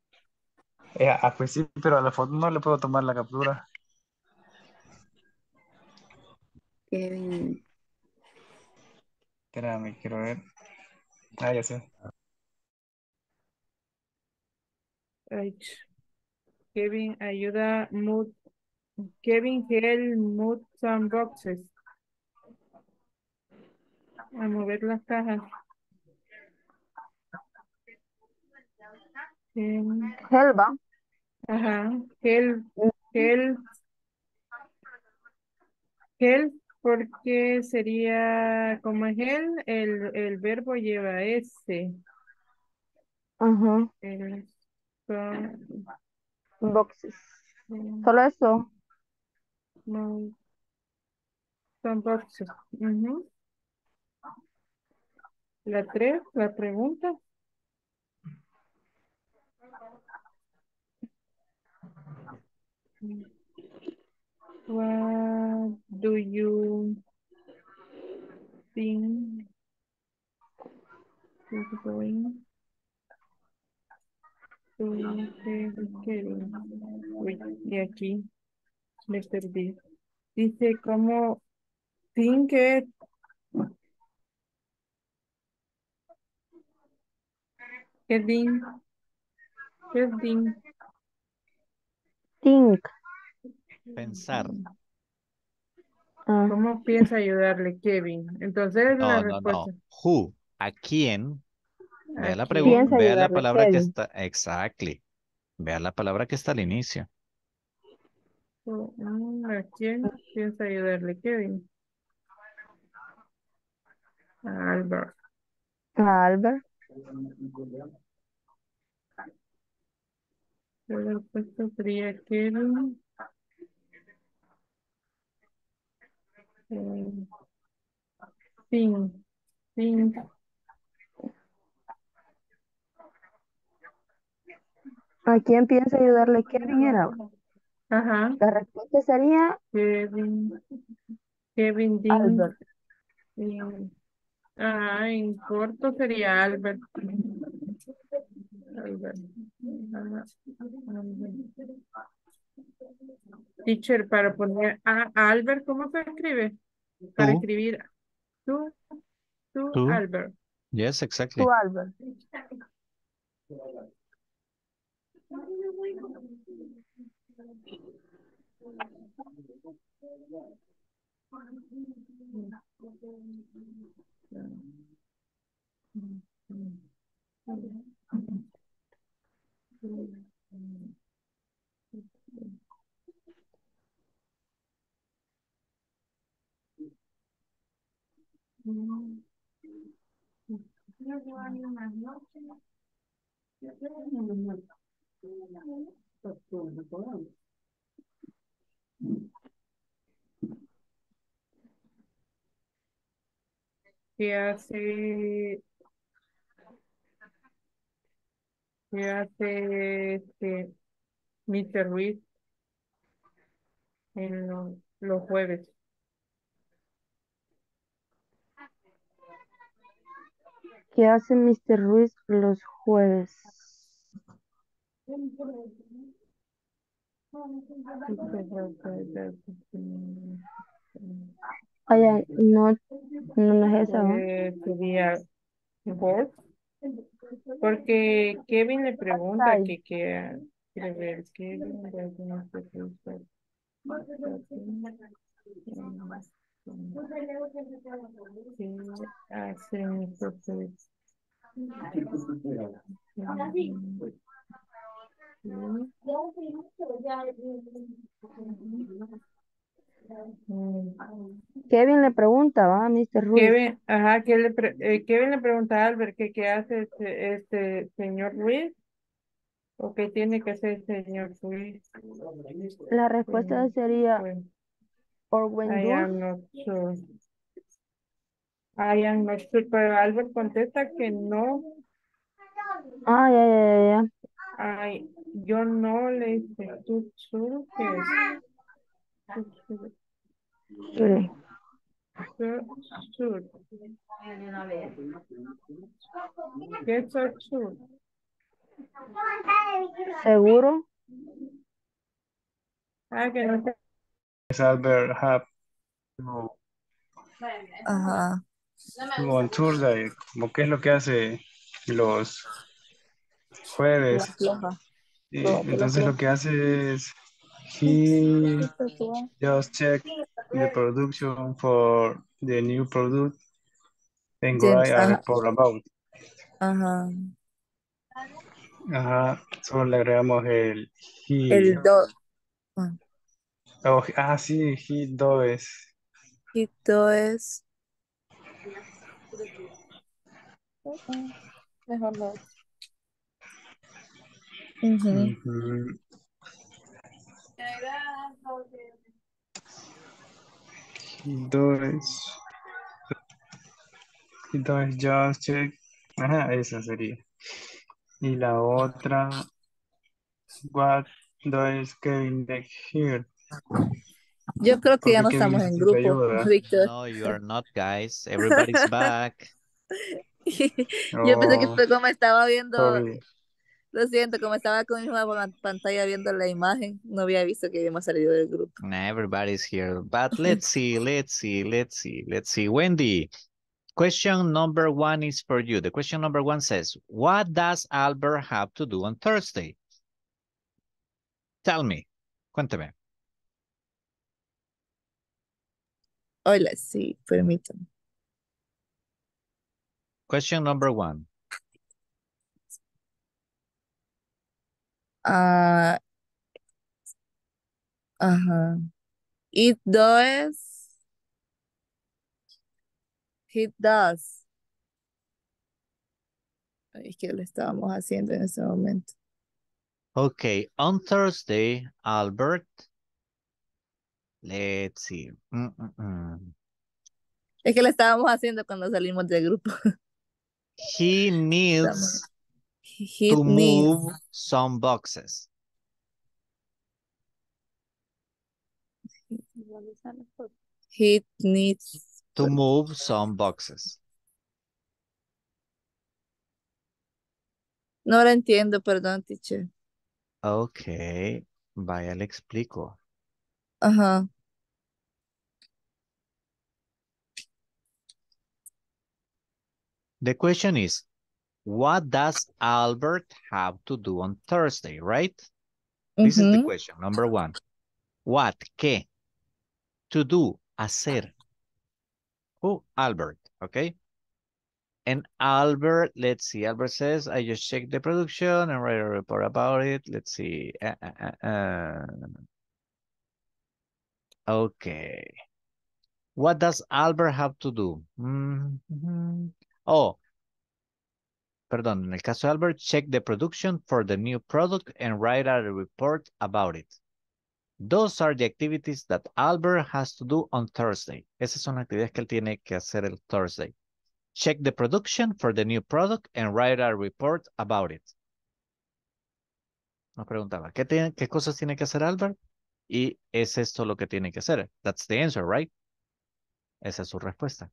Eh, ah, pues sí, pero a la foto no le puedo tomar la captura. Kevin. Espérame, quiero ver. Ah, ya sé. Right. Kevin, ayuda. Mood. Kevin, help move some boxes. A mover las cajas. Helva. Ajá. Help. Help. Help. Porque sería como es él, el, el verbo lleva S. Ajá. El, son, boxes. Solo eso. No. Son boxes. Ajá. La tres, la pregunta. What do you think is going to happen? Y aquí me perdí. Dice como think it. Kevin. Kevin. Think. Pensar. ¿Cómo piensa ayudarle, Kevin? Entonces, no, la no, respuesta. No. Who, ¿a quién? Vea la pregunta, vea la palabra Kevin. Que está, exactly. Vea la palabra que está al inicio. ¿A quién piensa ayudarle, Kevin? A Albert. A Albert. La respuesta sería Kevin. Think, think. ¿A quién piensa ayudarle Kevin era? Ajá. La respuesta sería Kevin. Kevin Dean. Albert. Ah, en corto sería Albert. Albert. Teacher, para poner a Albert, ¿cómo se escribe? Para tú. Escribir tú, tú, tú, Albert. Yes, exactly. Tú, Albert. ¿Qué hace? ¿Qué hace este mister Ruiz en lo, los jueves? ¿Qué hace mister Ruiz los jueves? Oye, no, no es eso. Eh, sería work. Porque Kevin le pregunta que quiere ver Kevin. Kevin le pregunta, ¿va, mister Ruiz? Kevin, ajá, que le pre eh, Kevin le pregunta a Albert que qué hace este, este señor Ruiz o qué tiene que hacer el señor Ruiz. La respuesta sí sería bueno. Or when I do. Am not sure. I am not sure, pero Albert contesta que no. Ah, ya, ya, ya. Ay, yo no le hice tú sure que es. Sure. Sure, sure. ¿Qué sure, sure? ¿Seguro? Ah, que no sé. Albert have no, ajá. No on Thursday, como que es lo que hace los jueves. Sí, entonces lo que hace es he just check the production for the new product and write a report about. Ajá. Ajá. Solo le agregamos el he. El do. Ah. Oh, ah, sí, he does. He does. Uh-uh. Mejor no. Uh-huh. Uh-huh. He does. He does just check. Ajá, esa sería. Y la otra. What does Kevin make here? Yo creo que ya no estamos en grupo, Víctor. No, you are not, guys. Everybody's back. Yo oh, pensé que fue como estaba viendo, sorry. Lo siento, como estaba con mi misma pantalla viendo la imagen, no había visto que habíamos salido del grupo. Everybody's here, but let's see, let's see, let's see, let's see. Wendy, question number one is for you. The question number one says, what does Albert have to do on Thursday? Tell me, cuéntame. Hola, sí, permítame. Question number one. Uh, uh-huh. It does. It does. Es que lo estábamos haciendo en ese momento. Okay, on Thursday, Albert. Let's see. Mm -mm -mm. Es que lo estábamos haciendo cuando salimos del grupo. He needs he to needs. move some boxes. He needs to move some boxes. No lo entiendo, perdón, teacher. Okay, vaya, le explico. Ajá. Uh-huh. The question is, what does Albert have to do on Thursday, right? Mm-hmm. This is the question, number one. What, qué, to do, hacer. Who? Albert, okay? And Albert, let's see, Albert says, I just checked the production and write a report about it. Let's see. Uh, uh, uh, uh. Okay. What does Albert have to do? Mm-hmm. Oh, perdón, en el caso de Albert, check the production for the new product and write a report about it. Those are the activities that Albert has to do on Thursday. Esas son las actividades que él tiene que hacer el Thursday. Check the production for the new product and write a report about it. Nos preguntaba, ¿qué, tiene, qué cosas tiene que hacer Albert? Y es esto lo que tiene que hacer. That's the answer, right? Esa es su respuesta.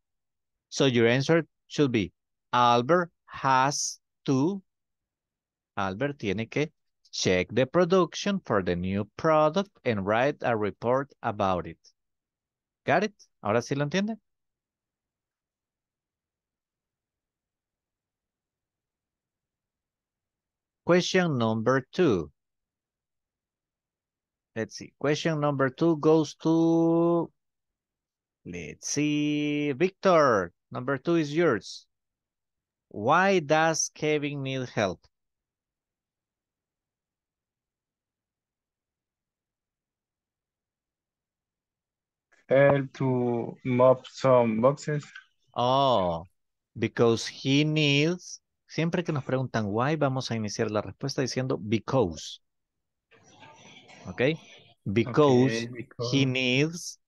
So your answer should be Albert has to, Albert tiene que Check the production for the new product and write a report about it. Got it? ¿Ahora sí lo entiende? Question number two. Let's see. Question number two goes to... Let's see. Victor, number two is yours. Why does Kevin need help? Help to mop some boxes. Oh, because he needs... Siempre que nos preguntan why, vamos a iniciar la respuesta diciendo because. Okay? Because, okay, because... he needs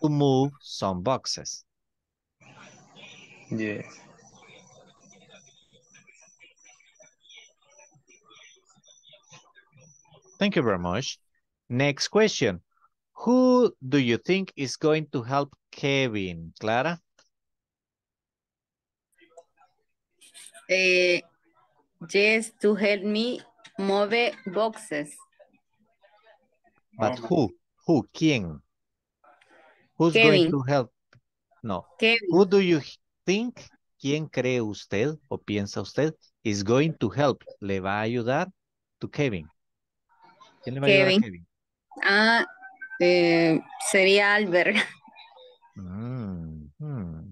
to move some boxes. Yes. Thank you very much. Next question. Who do you think is going to help Kevin? Clara? Uh, yes, to help me move boxes. But who? Who? ¿Quién? Who's Kevin. Going to help? No. Kevin. Who do you think? ¿Quién cree usted o piensa usted is going to help? ¿Le va a ayudar to Kevin? ¿Quién le va Kevin. A ayudar a Kevin? Ah, eh, sería Albert. Mm, hmm.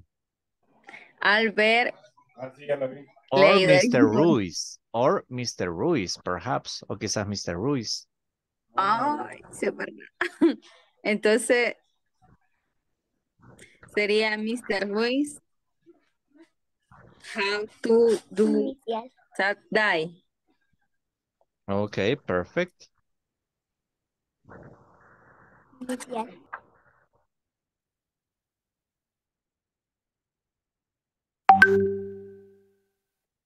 Albert. Or Mister Ruiz. Or Mister Ruiz, perhaps. O quizás Mister Ruiz. Oh, super. Entonces, sería Mister Ruiz. How to do that day. Okay, perfect. Yeah.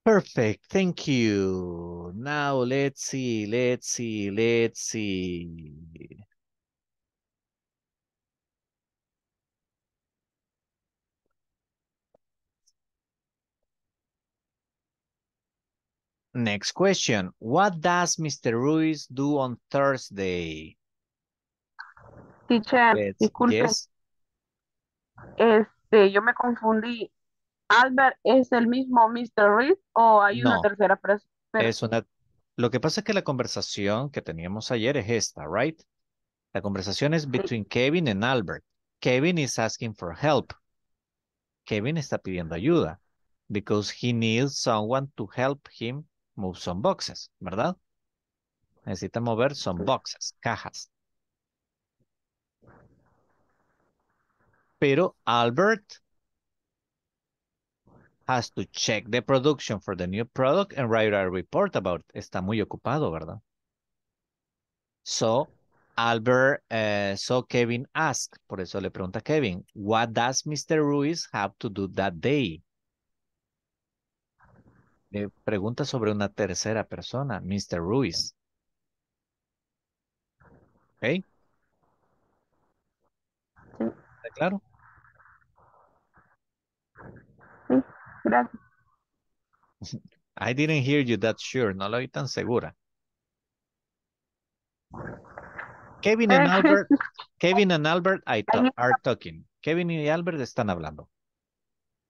Perfect, thank you. Now let's see, let's see, let's see. Next question. What does Mister Ruiz do on Thursday? Teacher, let's, disculpe. Yes. Este, yo me confundí. ¿Albert es el mismo mister Ruiz o hay no, una tercera persona? Es una... Lo que pasa es que la conversación que teníamos ayer es esta, right? La conversación es between Kevin and Albert. Kevin is asking for help. Kevin está pidiendo ayuda because he needs someone to help him move some boxes, ¿verdad? Necesita mover some boxes, cajas. Pero Albert... has to check the production for the new product and write a report about it. Está muy ocupado, ¿verdad? So, Albert, uh, so Kevin asked, por eso le pregunta a Kevin, what does Mister Ruiz have to do that day? Le pregunta sobre una tercera persona, Mister Ruiz. ¿Ok? ¿Está claro? Gracias. I didn't hear you that sure. No lo oí tan segura. Kevin and Albert, Kevin and Albert I talk, are talking. Kevin y Albert están hablando.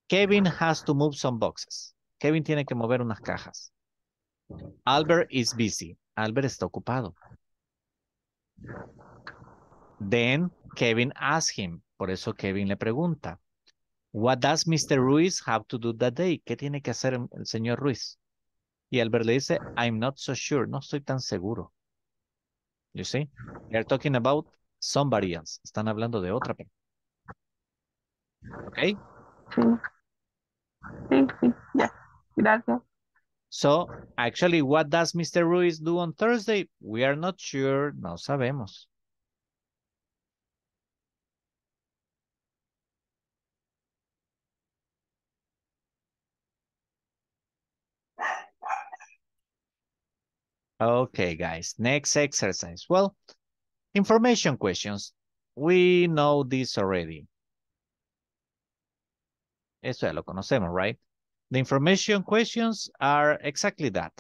Kevin has to move some boxes. Kevin tiene que mover unas cajas. Albert is busy. Albert está ocupado. Then Kevin asks him. Por eso Kevin le pregunta. What does Mister Ruiz have to do that day? ¿Qué tiene que hacer el señor Ruiz? Y Albert le dice, I'm not so sure. No estoy tan seguro. You see? They're talking about somebody else. Están hablando de otra persona. Okay? Sí. Sí, sí. Yeah. Gracias. So, actually, what does Mister Ruiz do on Thursday? We are not sure. No sabemos. Okay, guys, next exercise. Well, information questions. We know this already. Eso ya lo conocemos, right? The information questions are exactly that.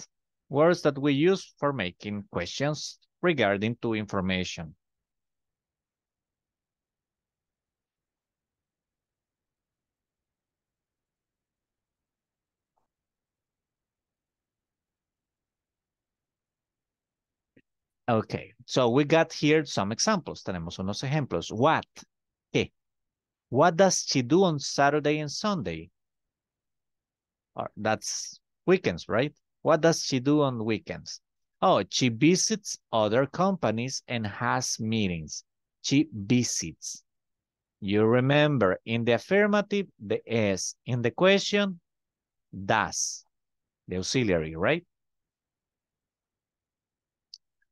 Words that we use for making questions regarding to information. Okay, so we got here some examples. Tenemos unos ejemplos. What? ¿Qué? What does she do on Saturday and Sunday? Or that's weekends, right? What does she do on weekends? Oh, she visits other companies and has meetings. She visits. You remember, in the affirmative, the S. In the question, does. The auxiliary, right?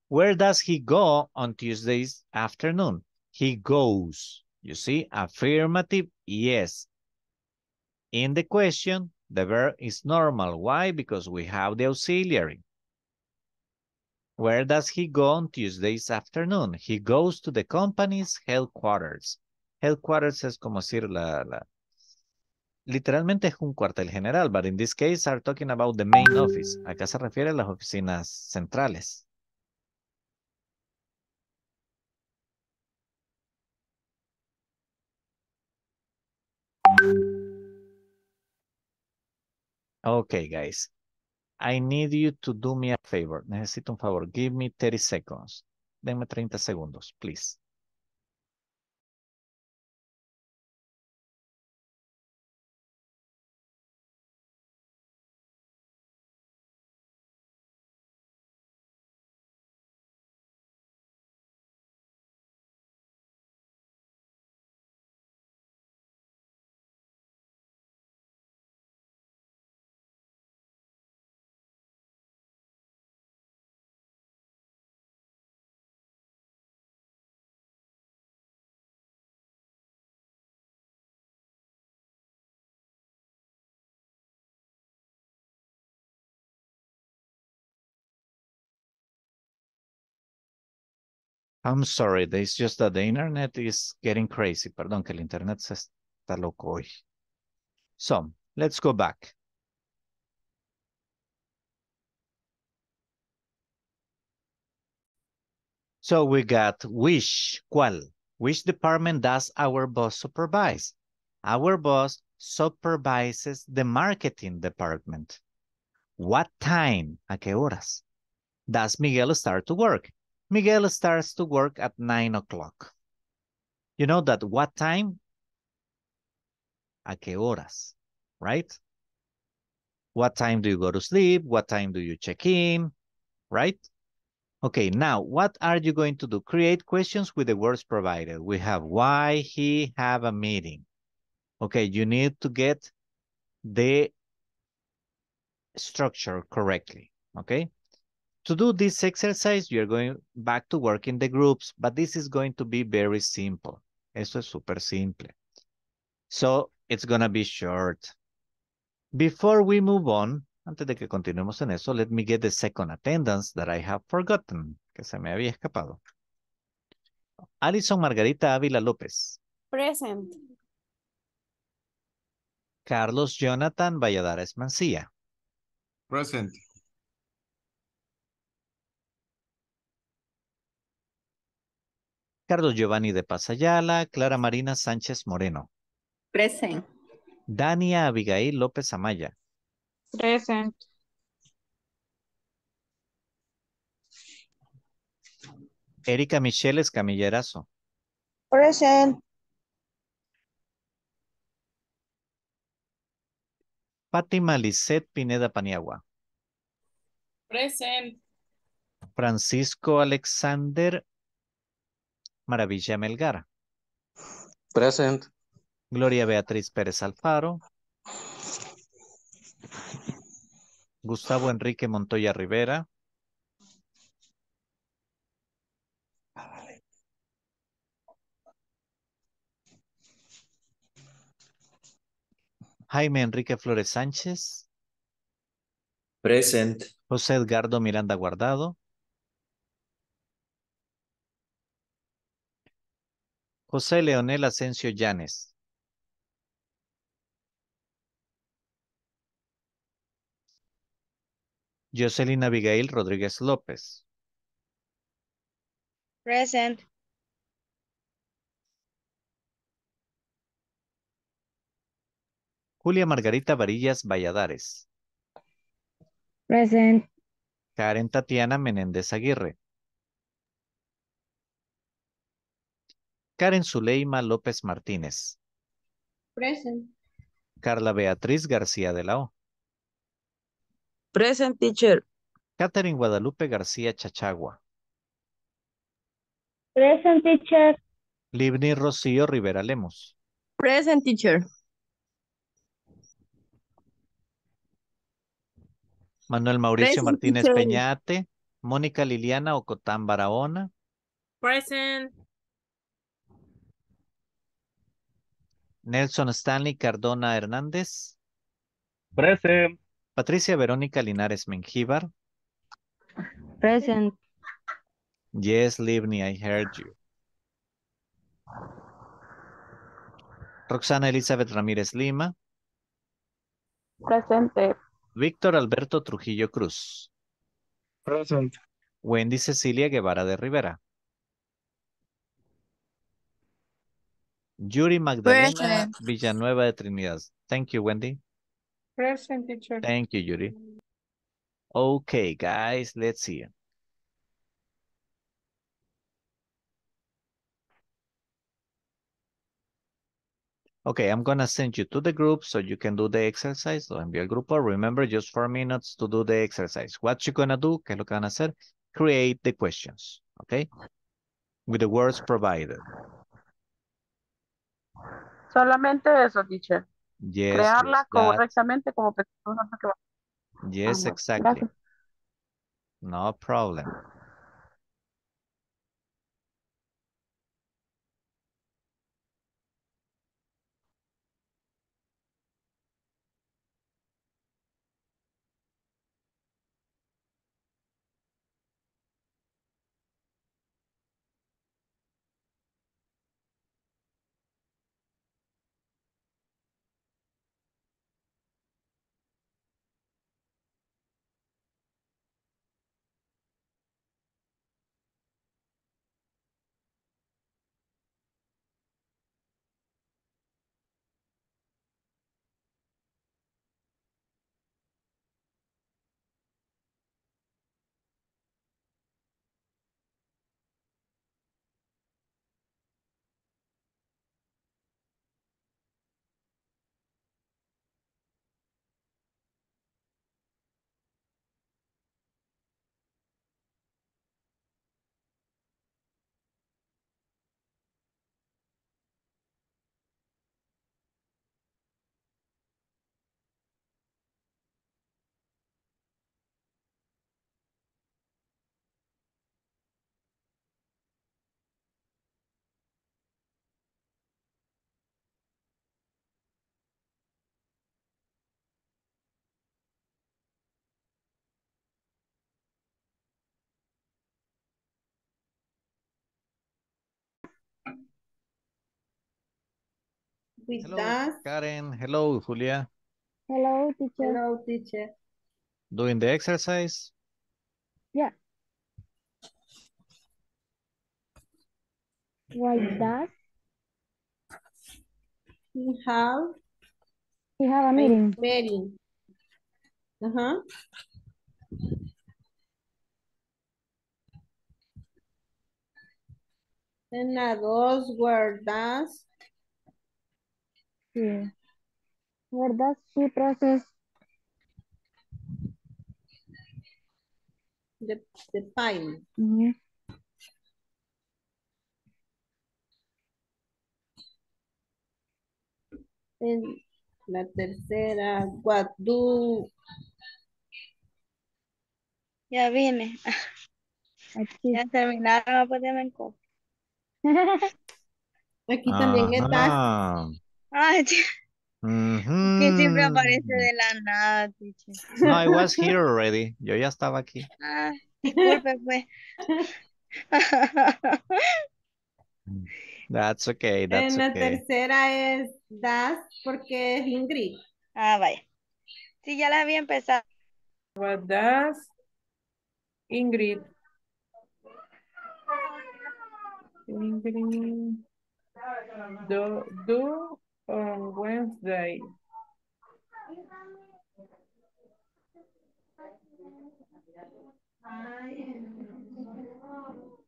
Where does he go on Tuesdays afternoon? He goes. You see, affirmative, yes. In the question, the verb is normal. Why? Because we have the auxiliary. Where does he go on Tuesdays afternoon? He goes to the company's headquarters. Headquarters es como decir la... la... Literalmente es un cuartel general, but in this case, are talking about the main office. Acá se refiere a las oficinas centrales. Okay, guys. I need you to do me a favor. Necesito un favor. Give me thirty seconds. Denme treinta segundos, please. I'm sorry, it's just that the internet is getting crazy. Perdón, que el internet se está loco hoy. So, let's go back. So, we got which, ¿cuál? Which department does our boss supervise? Our boss supervises the marketing department. What time? ¿A qué horas? Does Miguel start to work? Miguel starts to work at nine o'clock. You know that what time? ¿A qué horas? Right? What time do you go to sleep? What time do you check in? Right? Okay, now, what are you going to do? Create questions with the words provided. We have why, he, have a meeting. Okay, you need to get the structure correctly, okay? To do this exercise, you're going back to work in the groups, but this is going to be very simple. Eso es super simple. So it's going to be short. Before we move on, antes de que continuemos en eso, let me get the second attendance that I have forgotten, que se me había escapado. Alison Margarita Ávila López. Present. Carlos Jonathan Valladares Mancia. Present. Carlos Giovanni de Pasayala, Clara Marina Sánchez Moreno. Present. Dania Abigail López Amaya. Present. Erika Michelle Escamilla Erazo. Present. Fátima Lisset Pineda Paniagua. Present. Francisco Alexander Maravilla Melgar. Present. Gloria Beatriz Pérez Alfaro. Gustavo Enrique Montoya Rivera. Jaime Enrique Flores Sánchez. Present. José Edgardo Miranda Guardado. José Leonel Asencio Llanes. Jocelyn Abigail Rodríguez López. Present. Julia Margarita Varillas Valladares. Present. Karen Tatiana Menéndez Aguirre. Karen Suleyma López Martínez. Present. Carla Beatriz García de la O. Present, teacher. Katherine Guadalupe García Chachagua. Present, teacher. Libni Rocío Rivera Lemus. Present, teacher. Manuel Mauricio Present, Martínez teacher. Peñate. Mónica Liliana Ocotán Barahona. Present. Nelson Stanley Cardona Hernández. Present. Patricia Verónica Linares Menjíbar. Present. Yes, Livni, I heard you. Roxana Elizabeth Ramírez Lima. Presente. Víctor Alberto Trujillo Cruz. Present. Wendy Cecilia Guevara de Rivera. Yuri Magdalena Present. Villanueva de Trinidad. Thank you, Wendy. Present, teacher. Thank you, Yuri. Okay, guys, let's see. Okay, I'm going to send you to the group so you can do the exercise. Lo envío al grupo. Remember, just four minutes to do the exercise. What you're going to do, ¿qué es lo que van a hacer? Create the questions, okay? With the words provided. Solamente eso, teacher. Yes, crearla correctamente como personas que van. Yes, exactly. Gracias. No problem. With hello, us. Karen. Hello, Julia. Hello, teacher. Hello, teacher. Doing the exercise? Yeah. Why does we have we have a meeting? Meeting. Uh huh. And those were does. Sí. ¿Verdad? Sí, process. The, the pile. Mm-hmm. En la tercera, what do... Ya vine. Aquí. Ya terminaron, no podían copiar. Aquí también está. Ay, mm-hmm. Que siempre aparece de la nada, teacher. No, I was here already. Yo ya estaba aquí. Ah, disculpe, pues. That's okay, that's en la okay. Tercera es das porque es Ingrid. Ah, vaya. Sí, ya la había empezado. What does Ingrid? Ingrid do, do on Wednesday?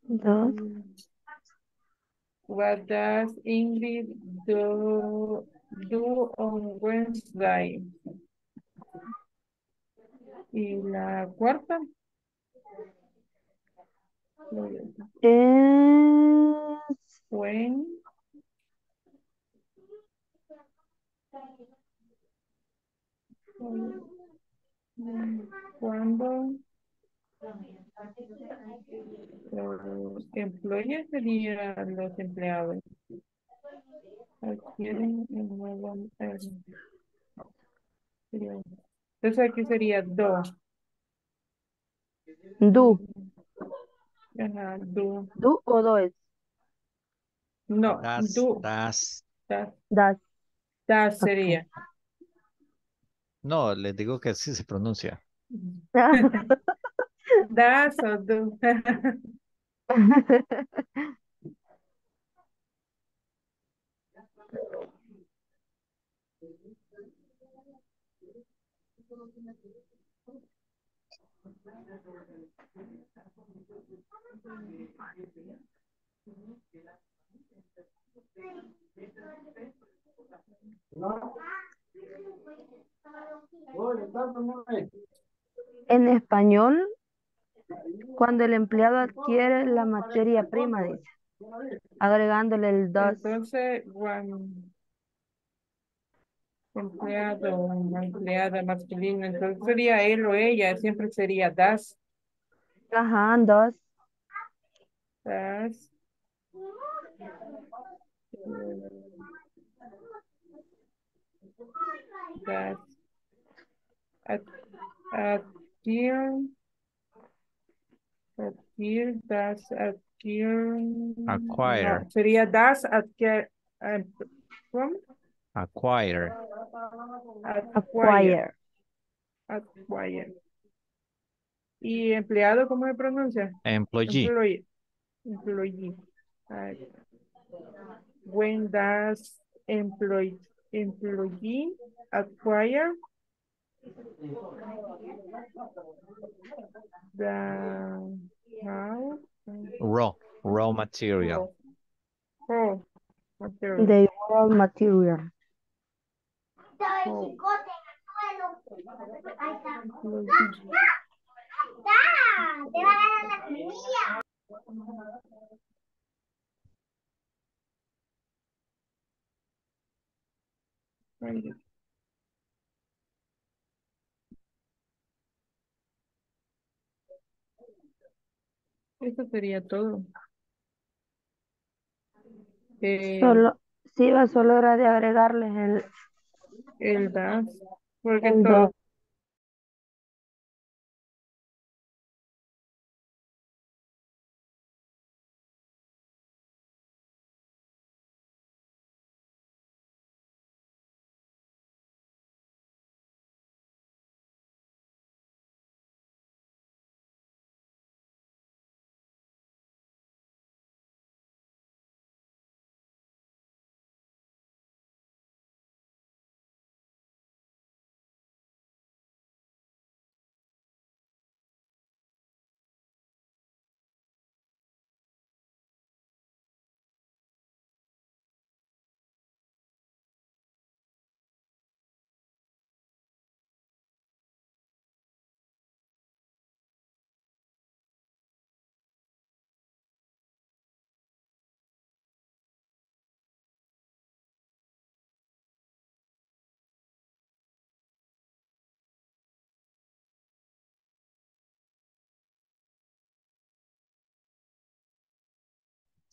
Do. What does Ingrid do, do on Wednesday? Y la cuarta. Es... When. Cuando. Los empleados serían los empleados. Adquieren el nuevo empleo. Entonces aquí sería do. Do. Ajá, do. Do o do es. No, das, do. Das. Das. Das. Das sería. Okay. No, les digo que así se pronuncia. Das o do. En español, cuando el empleado adquiere la materia prima, dice, agregándole el dos. Entonces, bueno. Empleado, empleada masculina, entonces sería él o ella, siempre sería das. Ajá, dos. Das. Das. At, adquirir. Adquirir, das, adquirir. Acquire. No, sería das, adquirir. ¿Cómo? Acquire. Acquire. Acquire. ¿Y empleado cómo se pronuncia? Employee. Employee. Employee. Right. When does employee, employee acquire the how? Raw, raw material. Raw material. The raw material. Oh. Eso sería todo. Eh, solo, sí, va solo era de agregarles el El das, porque el todo. Das.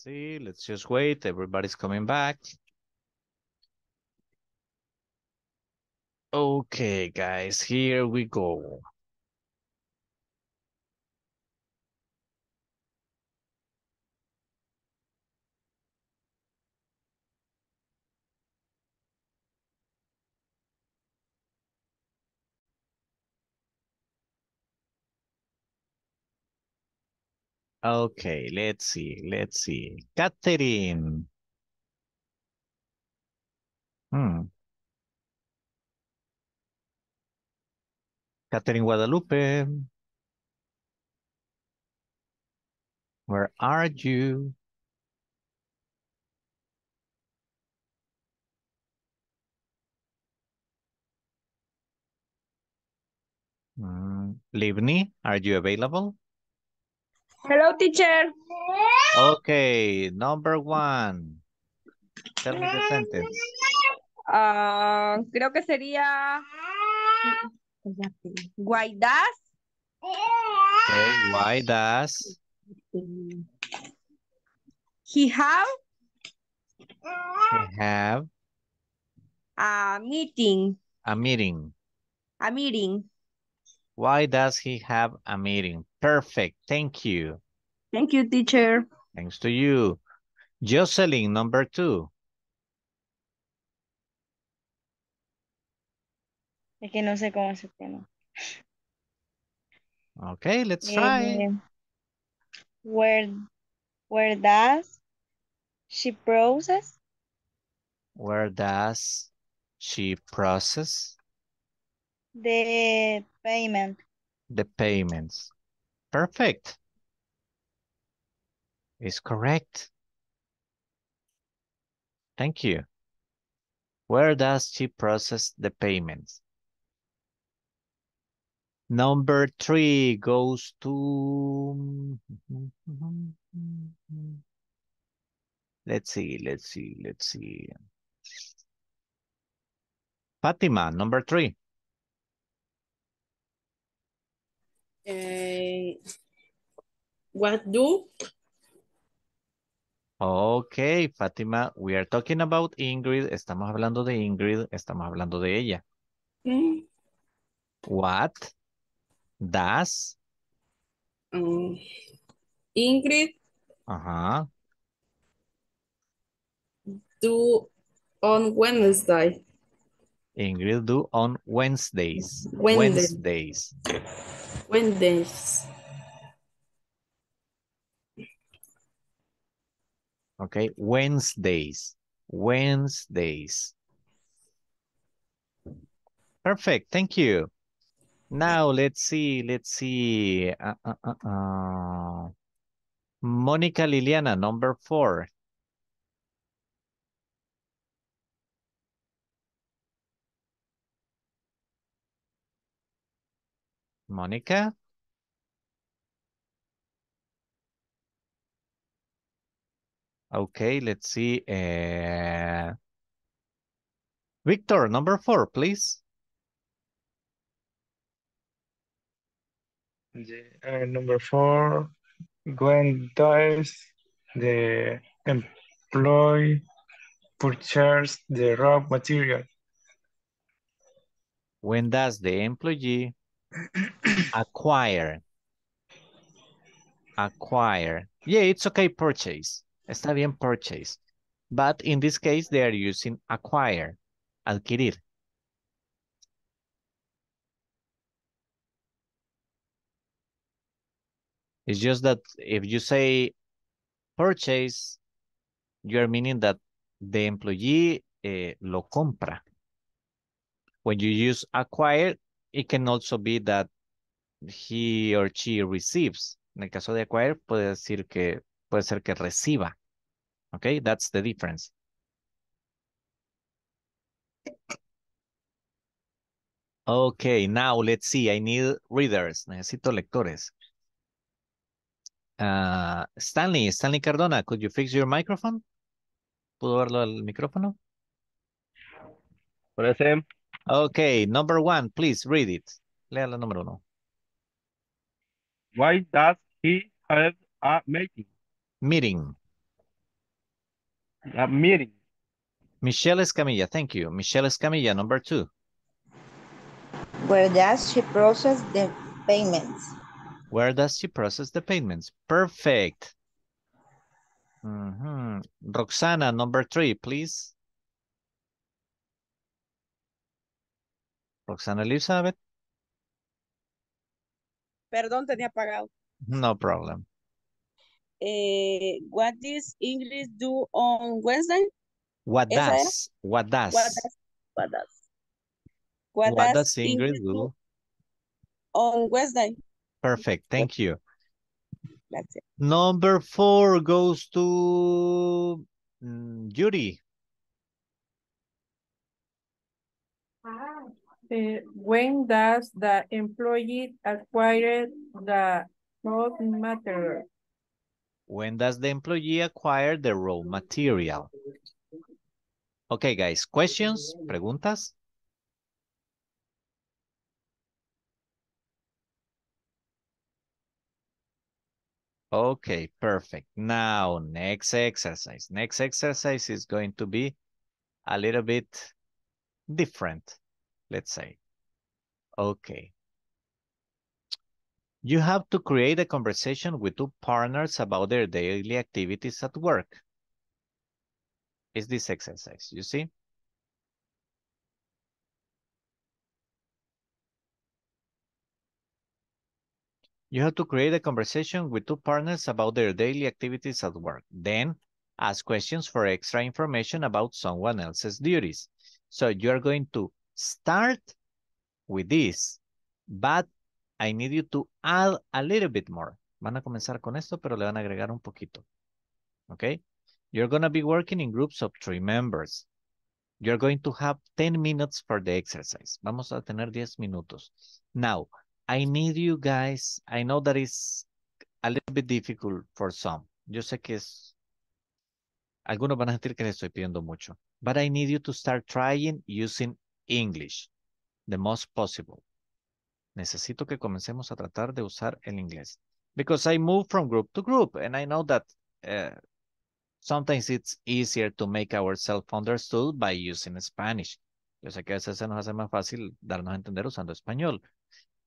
See, let's just wait. Everybody's coming back. Okay, guys, here we go. Okay, let's see, let's see. Katherine. Hmm. Katherine Guadalupe. Where are you? Mm. Libni, are you available? Hello, teacher. Okay, number one. Tell me the sentence. Uh, creo que sería... Why does? Okay, why does? He have? He have? A meeting. A meeting. A meeting. Why does he have a meeting? Perfect. Thank you. Thank you, teacher. Thanks to you. Jocelyn, number two. Es que no sé cómo se llama. Okay, let's try. Uh, where, where does she process? Where does she process? The payment. The payments. Perfect. It's correct. Thank you. Where does she process the payments? Number three goes to... Let's see, let's see, let's see. Fátima, number three. Uh, what do? Okay, Fátima, we are talking about Ingrid. Estamos hablando de Ingrid. Estamos hablando de ella. Mm. What does um, Ingrid uh-huh. do on Wednesday? Ingrid do on Wednesdays. Wednesday. Wednesdays. Wednesdays. Okay, Wednesdays. Wednesdays. Perfect, thank you. Now, let's see, let's see. Uh, uh, uh, uh. Mónica Liliana, number four. Mónica. Okay, let's see. Uh, Victor, number four, please. The, uh, number four, when does the employee purchase the raw material? When does the employee acquire? Acquire. Yeah, it's okay, purchase. Está bien, purchase. But in this case, they are using acquire, adquirir. It's just that if you say purchase, you are meaning that the employee eh, lo compra. When you use acquire, it can also be that he or she receives. En el caso de acquire, puede decir que puede ser que reciba. Okay, that's the difference. Okay, now let's see. I need readers. Necesito lectores. Uh, Stanley, Stanley Cardona, could you fix your microphone? ¿Puedo verlo al micrófono? Present. Okay, number one, please read it. Lea la número uno. Why does he have a meeting? Meeting. A meeting. Michelle Escamilla, thank you. Michelle Escamilla, number two. Where does she process the payments? Where does she process the payments? Perfect. Mm-hmm. Roxana, number three, please. Roxana Elizabeth. Perdón, tenía apagado. No problem. eh, what does English do on Wednesday? What does, what does, what does, what does, what, what does, does English do on Wednesday? Perfect, thank you. That's it. Number four goes to Yuri. Uh, when does the employee acquire the raw material? When does the employee acquire the raw material? Okay, guys, questions, preguntas? Okay, perfect. Now, next exercise. Next exercise is going to be a little bit different, let's say. Okay. You have to create a conversation with two partners about their daily activities at work. It's this exercise, you see? You have to create a conversation with two partners about their daily activities at work. Then ask questions for extra information about someone else's duties. So you're going to start with this, but I need you to add a little bit more. Van a comenzar con esto, pero le van a agregar un poquito. Okay? You're going to be working in groups of three members. You're going to have ten minutes for the exercise. Vamos a tener diez minutos. Now, I need you guys. I know that is a little bit difficult for some. Yo sé que es... Algunos van a sentir que les estoy pidiendo mucho. But I need you to start trying using English the most possible. Necesito que comencemos a tratar de usar el inglés. Because I move from group to group. And I know that uh, sometimes it's easier to make ourselves understood by using Spanish. Yo sé que a veces se nos hace más fácil darnos a entender usando español.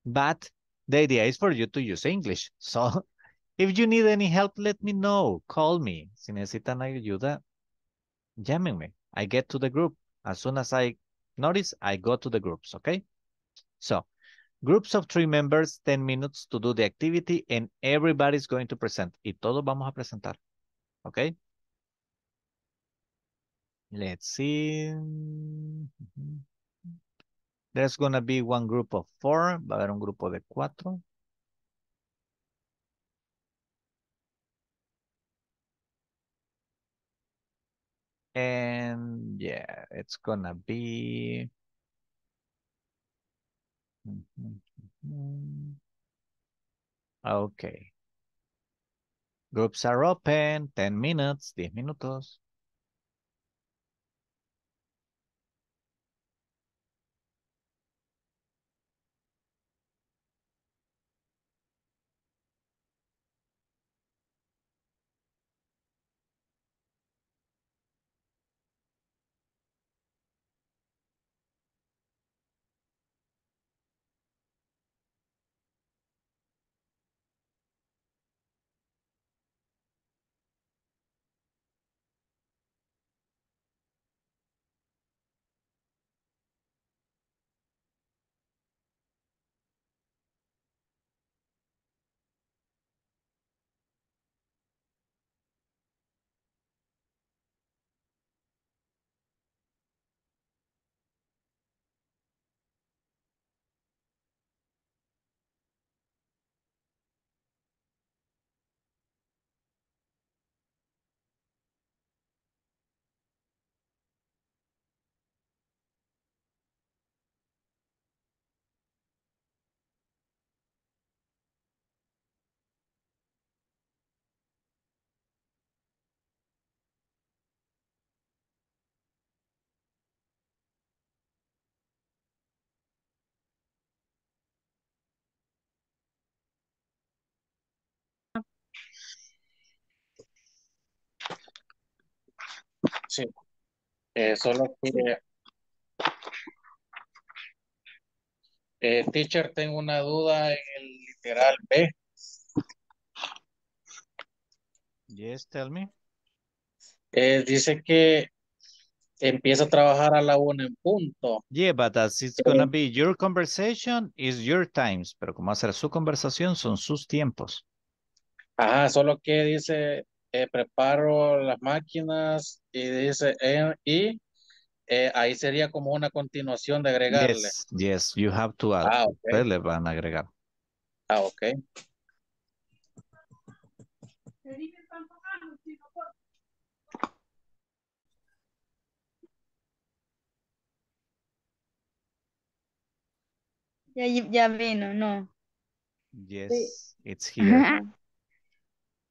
But the idea is for you to use English. So if you need any help, let me know. Call me. Si necesitan ayuda, llámenme. I get to the group. As soon as I notice, I go to the groups, okay? So groups of three members, ten minutes to do the activity, and everybody's going to present. Y todos vamos a presentar, okay? Let's see. Mm-hmm. There's going to be one group of four. Va a haber un grupo de cuatro. And yeah, it's going to be... Okay. Groups are open. ten minutes, diez minutos. Sí, eh, solo que eh, teacher, tengo una duda en el literal B. Yes, tell me. Eh, dice que empieza a trabajar a la una en punto. Yeah, but as it's gonna be your conversation, is your times. Pero como hacer su conversación, son sus tiempos. Ajá, solo que dice, eh, preparo las máquinas y dice, eh, y eh, ahí sería como una continuación de agregarle. Yes, yes, you have to add. Ah, okay. Ustedes le van a agregar. Ah, ok. Ya, ya vino, no. Yes, sí. It's here.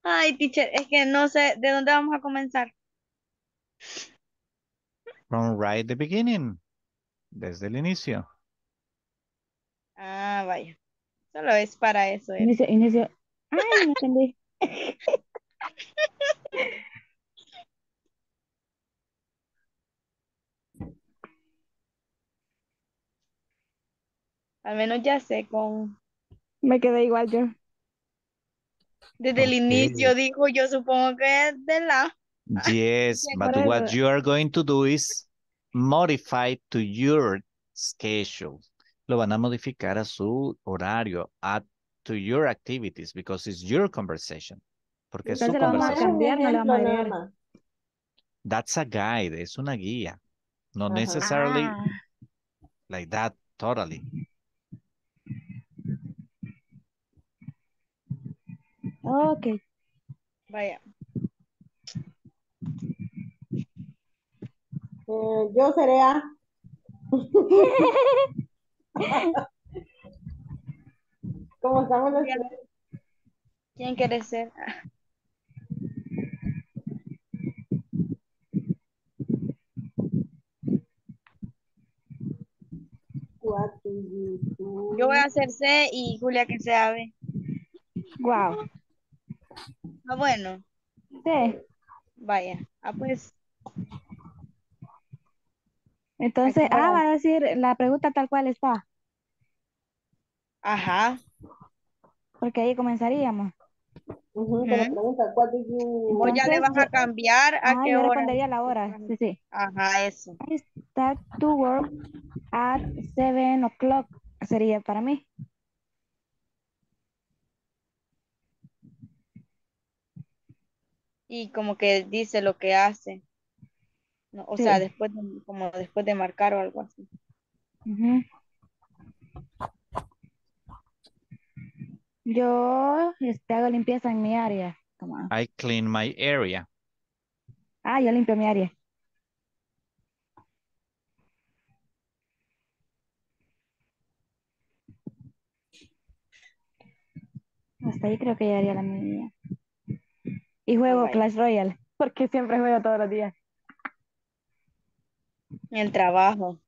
Ay, teacher, es que no sé de dónde vamos a comenzar. From right the beginning. Desde el inicio. Ah, vaya. Solo es para eso. ¿Eh? Inicio, inicio. Ay, no entendí. Al menos ya sé con... Me quedé igual yo. Desde okay. el inicio dijo, yo supongo que es de la... Yes, but what you are going to do is modify to your schedule. Lo van a modificar a su horario, add to your activities, because it's your conversation. Porque es su conversación. No, that's a guide, es una guía. Not uh-huh. necessarily ah. like that, totally. Okay. Vaya. Eh, yo seré A. ¿Cómo estamos los tres? ¿Quién quiere ser? Yo voy a hacer C y Julia que sea B. Wow. Ah, bueno. Sí. Vaya. Ah, pues. Entonces, ah, va a decir la pregunta tal cual está. Ajá. Porque ahí comenzaríamos. Uh-huh, ¿Mm? La pregunta, ¿cuál es tu... O ya le vas a cambiar a ah, qué yo hora. Respondería la hora. Sí, sí. Ajá, eso. I start to work at seven o'clock sería para mí. Y como que dice lo que hace. No, o sí. sea, después de, como después de marcar o algo así. Uh-huh. Yo este, hago limpieza en mi área. Toma. I clean my area. Ah, yo limpio mi área. Hasta ahí creo que ya haría la mía. Y juego oh, Clash Royale, porque siempre juego todos los días. El trabajo.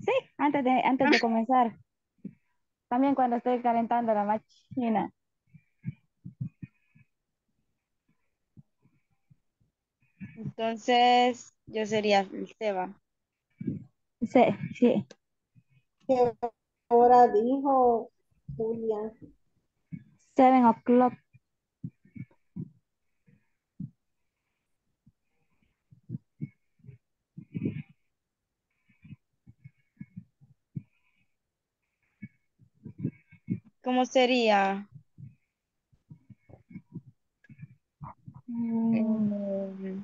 Sí, antes de, antes ah. de comenzar. También cuando estoy calentando la máquina. Entonces, yo sería Seba. Sí, sí. ¿Qué hora dijo Julia? Seven o'clock. ¿Cómo sería? Mm.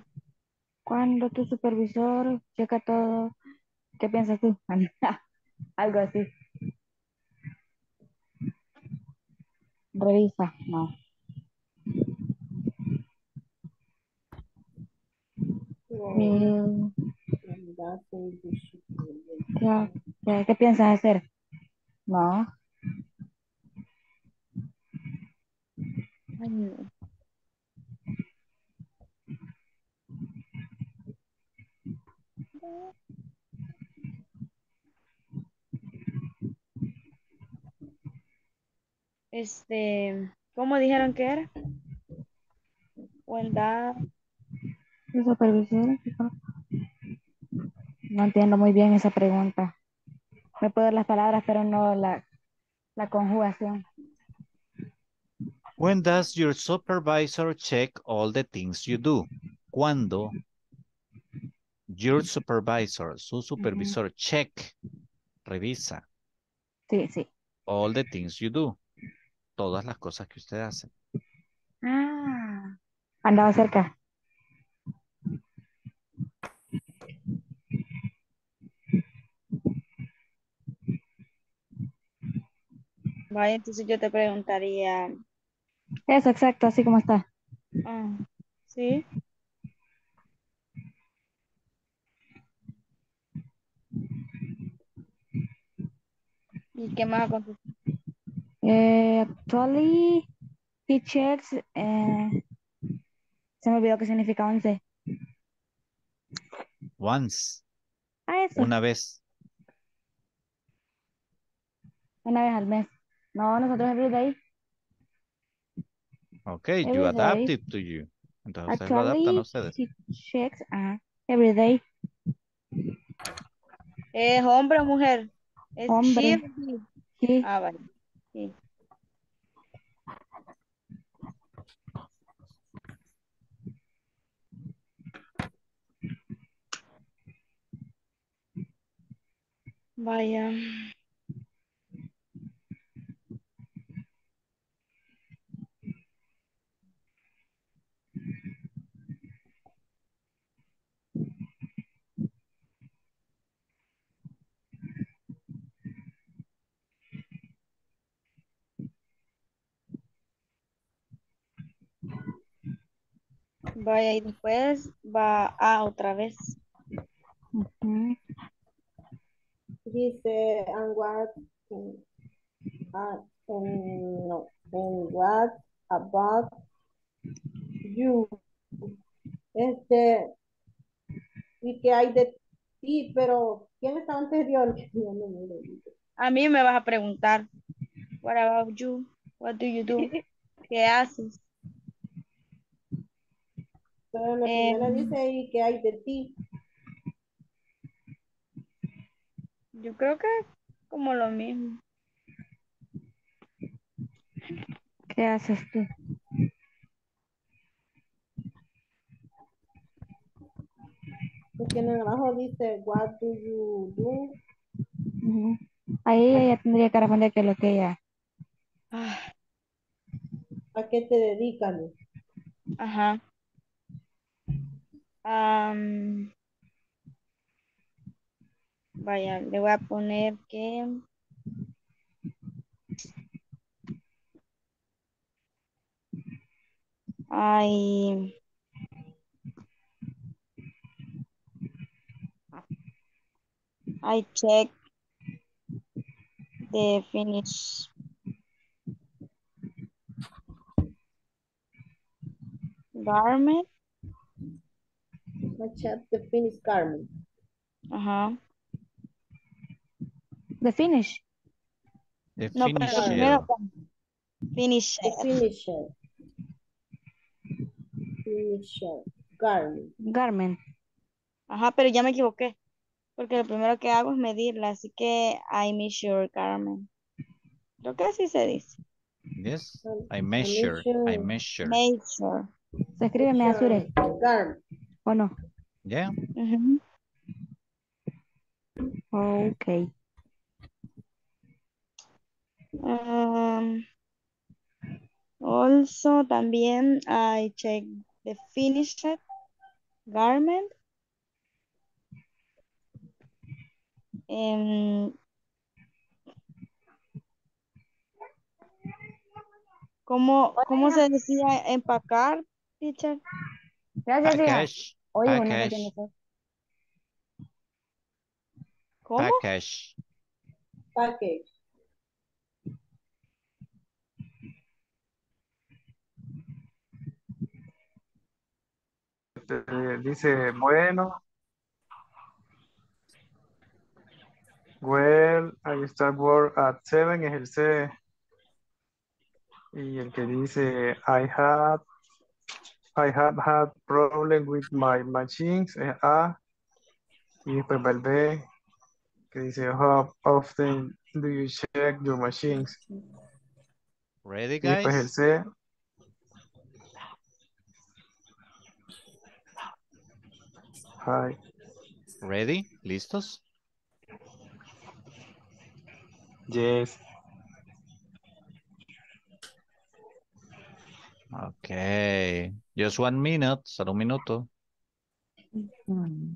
Cuando tu supervisor checa todo, ¿qué piensas tú? Algo así. Revisa, no. Mm. ¿Qué, ¿Qué piensas hacer? No. Este, ¿cómo dijeron que era? ¿Cuándo? ¿La supervisión? No entiendo muy bien esa pregunta. Me puedo dar las palabras, pero no la, la conjugación. When does your supervisor check all the things you do? Cuando your supervisor, su supervisor, mm-hmm. check, revisa. Sí, sí. All the things you do. Todas las cosas que usted hace. Andaba cerca. Vaya, entonces yo te preguntaría. Eso, exacto, así como está. Ah, sí. ¿Y qué más? Eh, actually, teachers, eh, se me olvidó qué significa once. Once. Ah, eso. Una vez. Una vez al mes. No, nosotros every day. Okay, every you adapt it to you. Entonces ustedes lo adaptan a ustedes. Teachers, ah, every day. ¿Es hombre o mujer? Es hombre. Sí. Ah, vale. Sí. Vaya. Vaya, y después va a otra vez. Uh-huh. Dice, and what, uh, um, no, and what about you? Este, y que hay de ti, pero ¿quién está anterior? A mí me vas a preguntar, what about you? What do you do? ¿Qué haces? Pero la primera eh, dice y que hay de ti. Yo creo que como lo mismo. ¿Qué haces tú? Porque en el abajo dice what do you do? Uh-huh. Ahí ella tendría que responder que lo que ella. Ah. ¿A qué te dedican? Ajá. Um, vaya, le voy a poner que ay I check the finish garment. I check the finished garment. Ajá. The finish. The no, finish. Pero primero con finisher. The finisher. Finisher. Garment. Garment. Ajá, pero ya me equivoqué. Porque lo primero que hago es medirla. Así que I measure garment. Creo que así se dice. Yes. I measure. I measure. Measure. Se escribe measure. Garment. ¿O no? Yeah. Uh-huh. Ok. Um, also, también I check the finished garment. Um, ¿cómo, ¿Cómo se decía empacar, teacher? Gracias, Package. Oye, package. Bueno, ¿cómo? Package. Package. Eh, dice, bueno. Well, I start work at seven, ejerce. Y el que dice, I have. I have had problem with my machines, el A, y después el B, que dice, how often do you check your machines? Ready, guys? Y después el C. Hi. Ready? ¿Listos? Yes. Okay. Just one minute. Solo un minuto. Mm-hmm.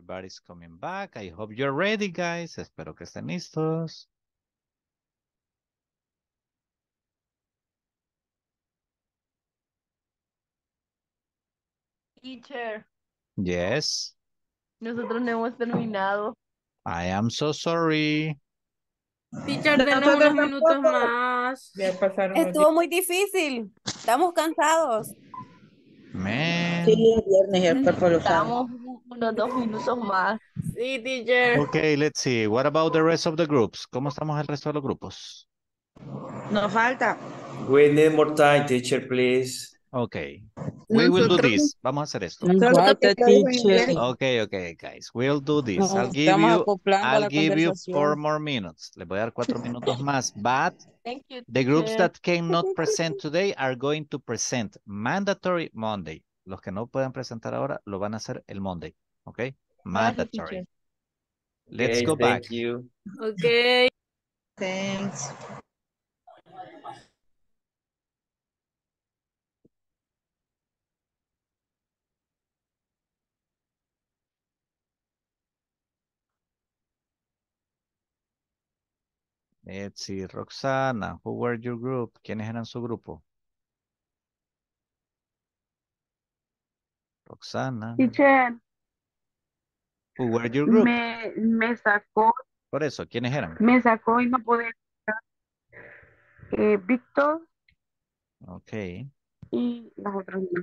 Everybody's coming back. I hope you're ready, guys. Espero que estén listos. Teacher. Yes. Nosotros no hemos terminado. I am so sorry. Teacher, denos unos minutos más. Estuvo muy difícil. Estamos cansados. Man. Sí, el viernes el cuerpo lo sabe. Estamos unos dos minutos más. Sí, teacher. Okay, let's see. What about the rest of the groups? ¿Cómo estamos el resto de los grupos? Nos falta. We need more time, teacher, please. Okay. We will do this. Vamos a hacer esto. Okay, okay, guys. We'll do this. I'll give you, I'll give you four more minutes. Le voy a dar cuatro minutos más. But you, the groups that came not present today are going to present mandatory Monday. Los que no puedan presentar ahora lo van a hacer el Monday. Okay? Mandatory. Let's okay, go back. Thank you. Okay. Thanks. Let's see, Roxana, who were your group? ¿Quiénes eran su grupo? Roxana. Teacher. Who were your group? Me, me sacó. Por eso, ¿quiénes eran? Me sacó y no pude. Eh, Víctor. Ok. Y las otras no.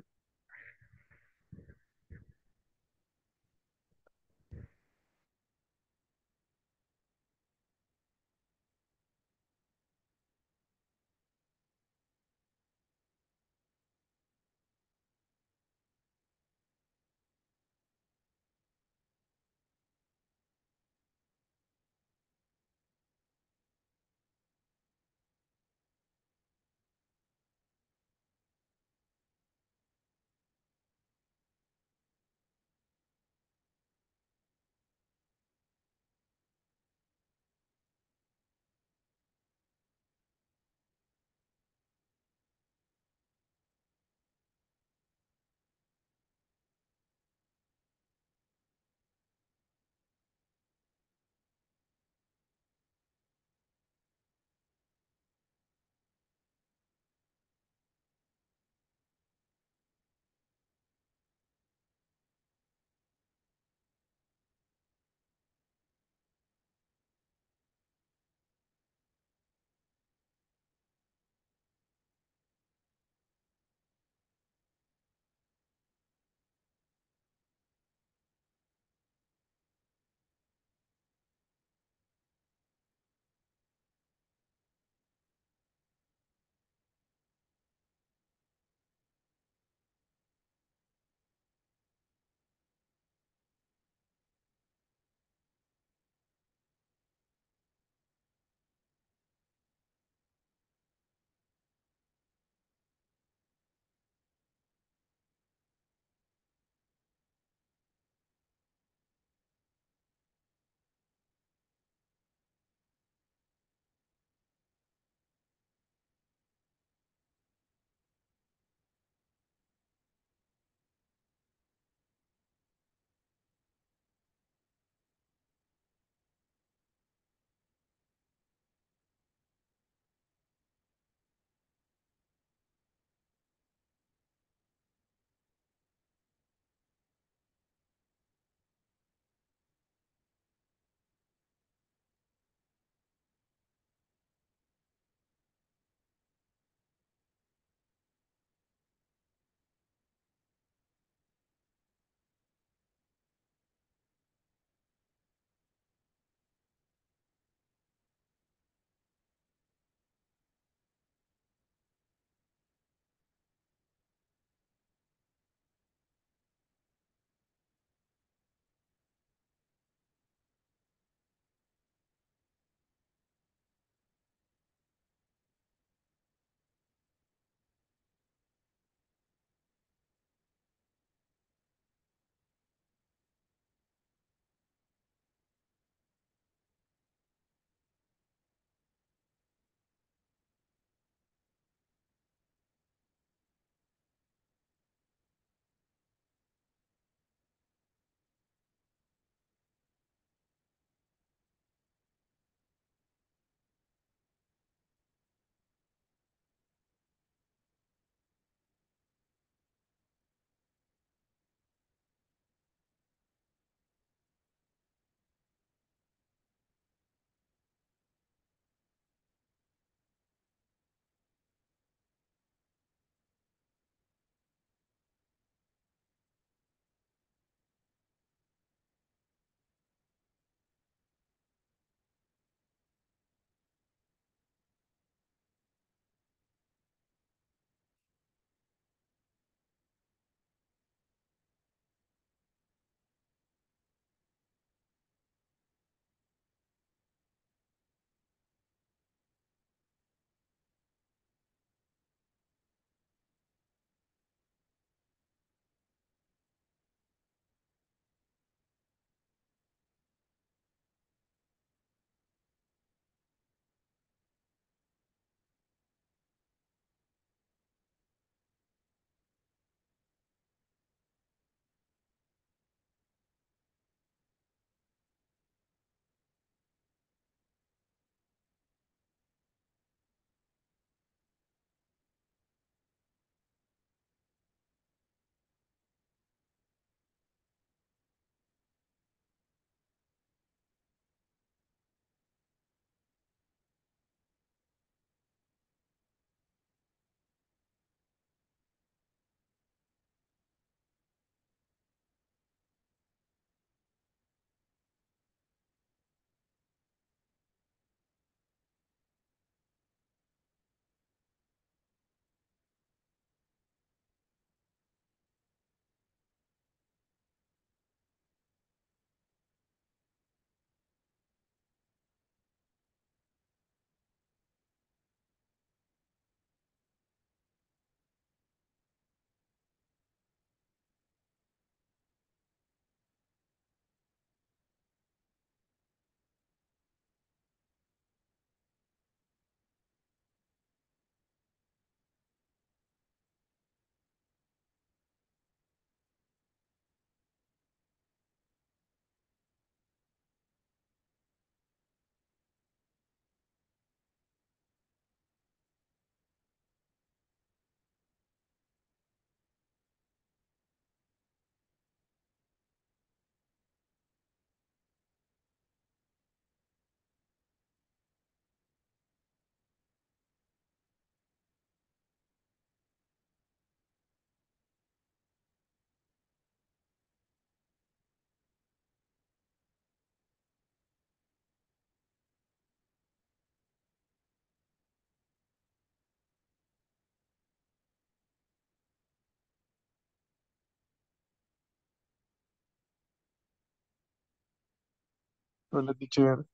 Hola, teacher.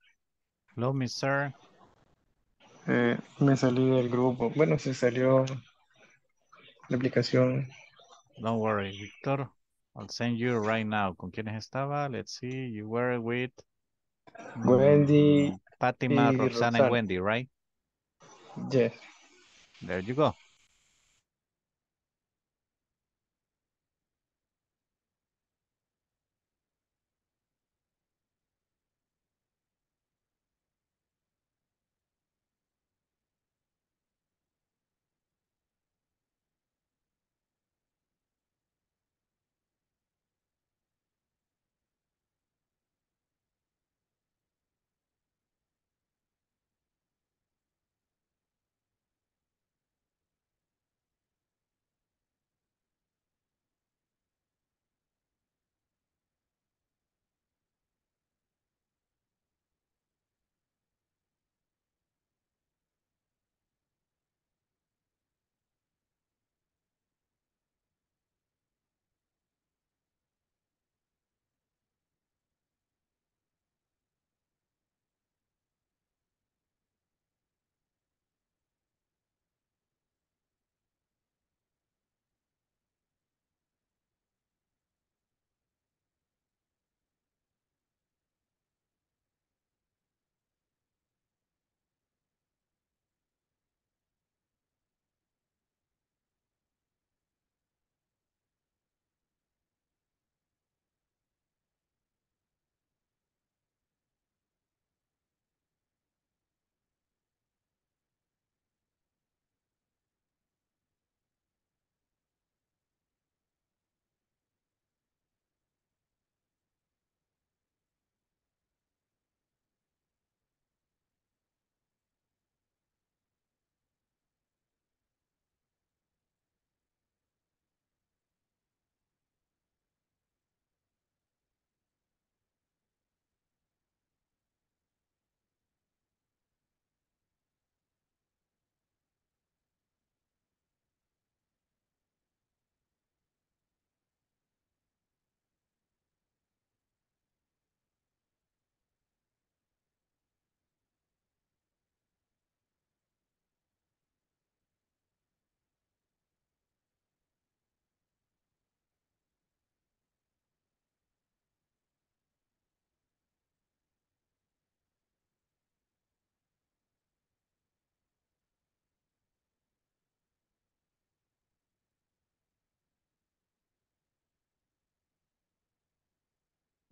Hello, mister. Eh, me salí del grupo. Bueno, se salió la aplicación. Don't worry, Victor. I'll send you right now. ¿Con quiénes estaba? Let's see. You were with Wendy. Fátima, Roxana, Roxana, and Wendy, right? Yes. There you go.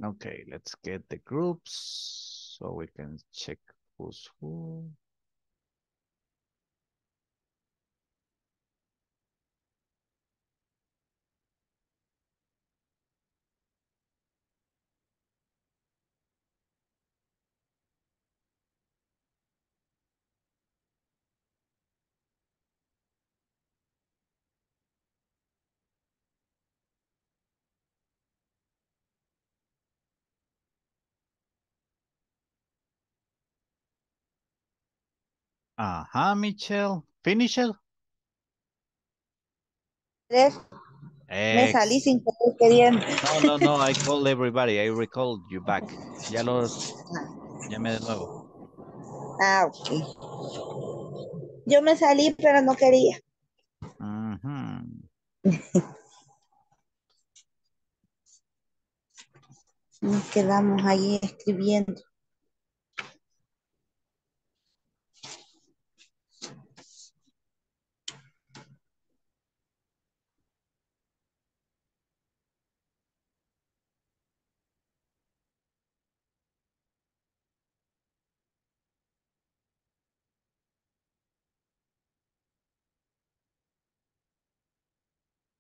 Okay, let's get the groups so we can check who's who. Aha, Michelle. Finish it. Yes. Me salí sin querer queriendo. No, no, no. I called everybody. I recalled you back. Ya los llamé de nuevo. Ah, ok. Yo me salí, pero no quería. Uh-huh. Nos quedamos ahí escribiendo.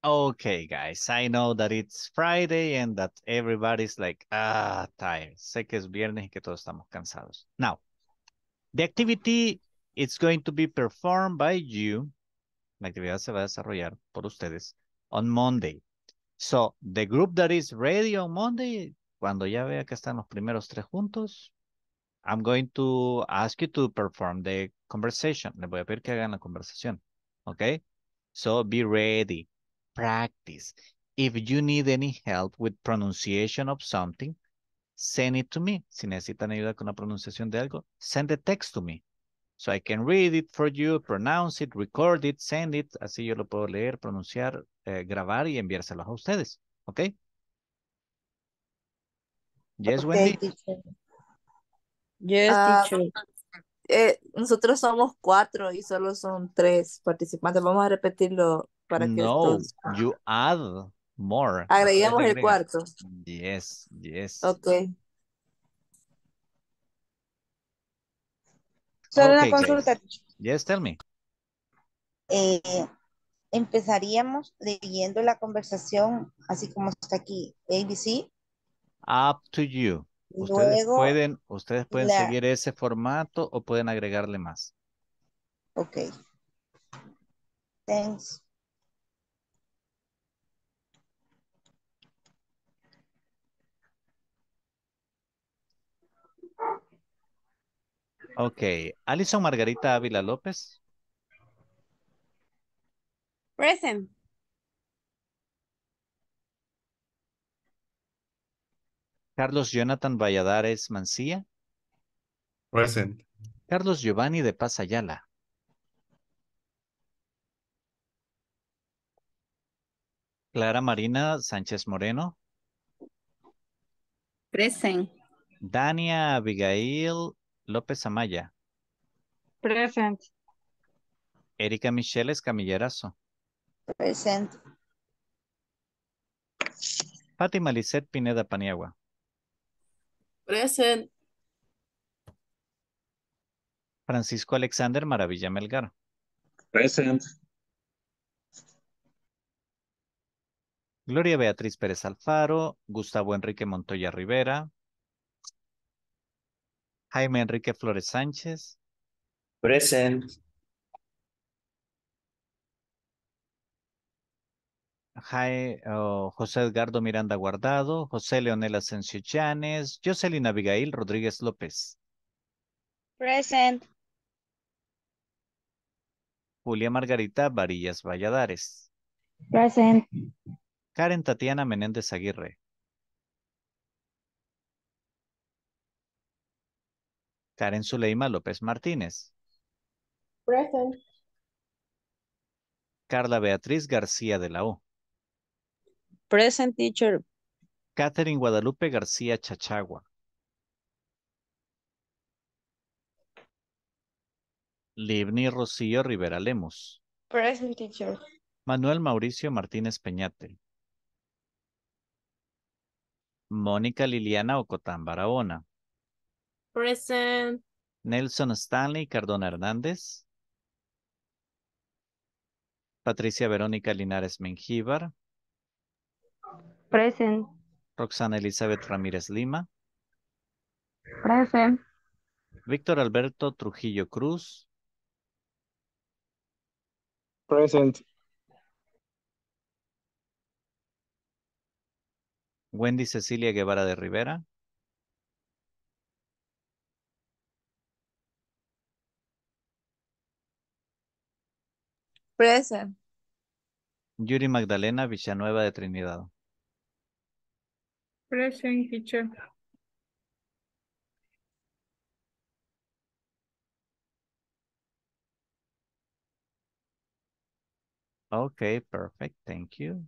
Okay, guys, I know that it's Friday and that everybody's like, ah, tired. Sé que es viernes y que todos estamos cansados. Now, the activity is going to be performed by you. La actividad se va a desarrollar por ustedes on Monday. So, the group that is ready on Monday, cuando ya vea que están los primeros tres juntos, I'm going to ask you to perform the conversation. Les voy a pedir que hagan la conversación, okay? So, be ready. Practice. If you need any help with pronunciation of something, send it to me. Si necesitan ayuda con la pronunciación de algo, send the text to me. So I can read it for you, pronounce it, record it, send it. Así yo lo puedo leer, pronunciar, eh, grabar y enviárselos a ustedes. ¿Ok? Yes, okay, Wendy. Teacher. Yes, uh, teacher. Eh, nosotros somos cuatro y solo son tres participantes. Vamos a repetirlo para que... No, estos... you add more. Agregamos el cuarto. Yes, yes. Ok. Solo okay, una consulta. Grace. Yes, tell me. Eh, empezaríamos leyendo la conversación así como está aquí. A B C. Up to you. Ustedes Luego, pueden, ustedes pueden la... seguir ese formato o pueden agregarle más. Ok. Thanks. Ok. Alison Margarita Ávila López. Present. Carlos Jonathan Valladares Mancia. Present. Carlos Giovanni de Pasayala. Clara Marina Sánchez Moreno. Present. Dania Abigail López Amaya. Present. Erika Michelle Escamilla Erazo. Present. Fátima Lisset Pineda Paniagua. Present. Francisco Alexander Maravilla Melgar. Present. Gloria Beatriz Pérez Alfaro. Gustavo Enrique Montoya Rivera. Jaime Enrique Flores Sánchez. Present. Hi, oh, José Edgardo Miranda Guardado, José Leonel Asencio Llanes, Jocelyn Abigail Rodríguez López. Present. Julia Margarita Varillas Valladares. Present. Karen Tatiana Menéndez Aguirre. Karen Suleyma López Martínez. Present. Carla Beatriz García de la O. Present, teacher. Katherine Guadalupe García Chachagua. Libni Rocío Rivera Lemus. Present, teacher. Manuel Mauricio Martínez Peñate. Mónica Liliana Ocotán Barahona. Present. Nelson Stanley Cardona Hernández. Patricia Verónica Linares Menjíbar. Present. Roxana Elizabeth Ramírez Lima. Present. Víctor Alberto Trujillo Cruz. Present. Wendy Cecilia Guevara de Rivera. Present. Yuri Magdalena Villanueva de Trinidad. Present, teacher. Okay, perfect. Thank you.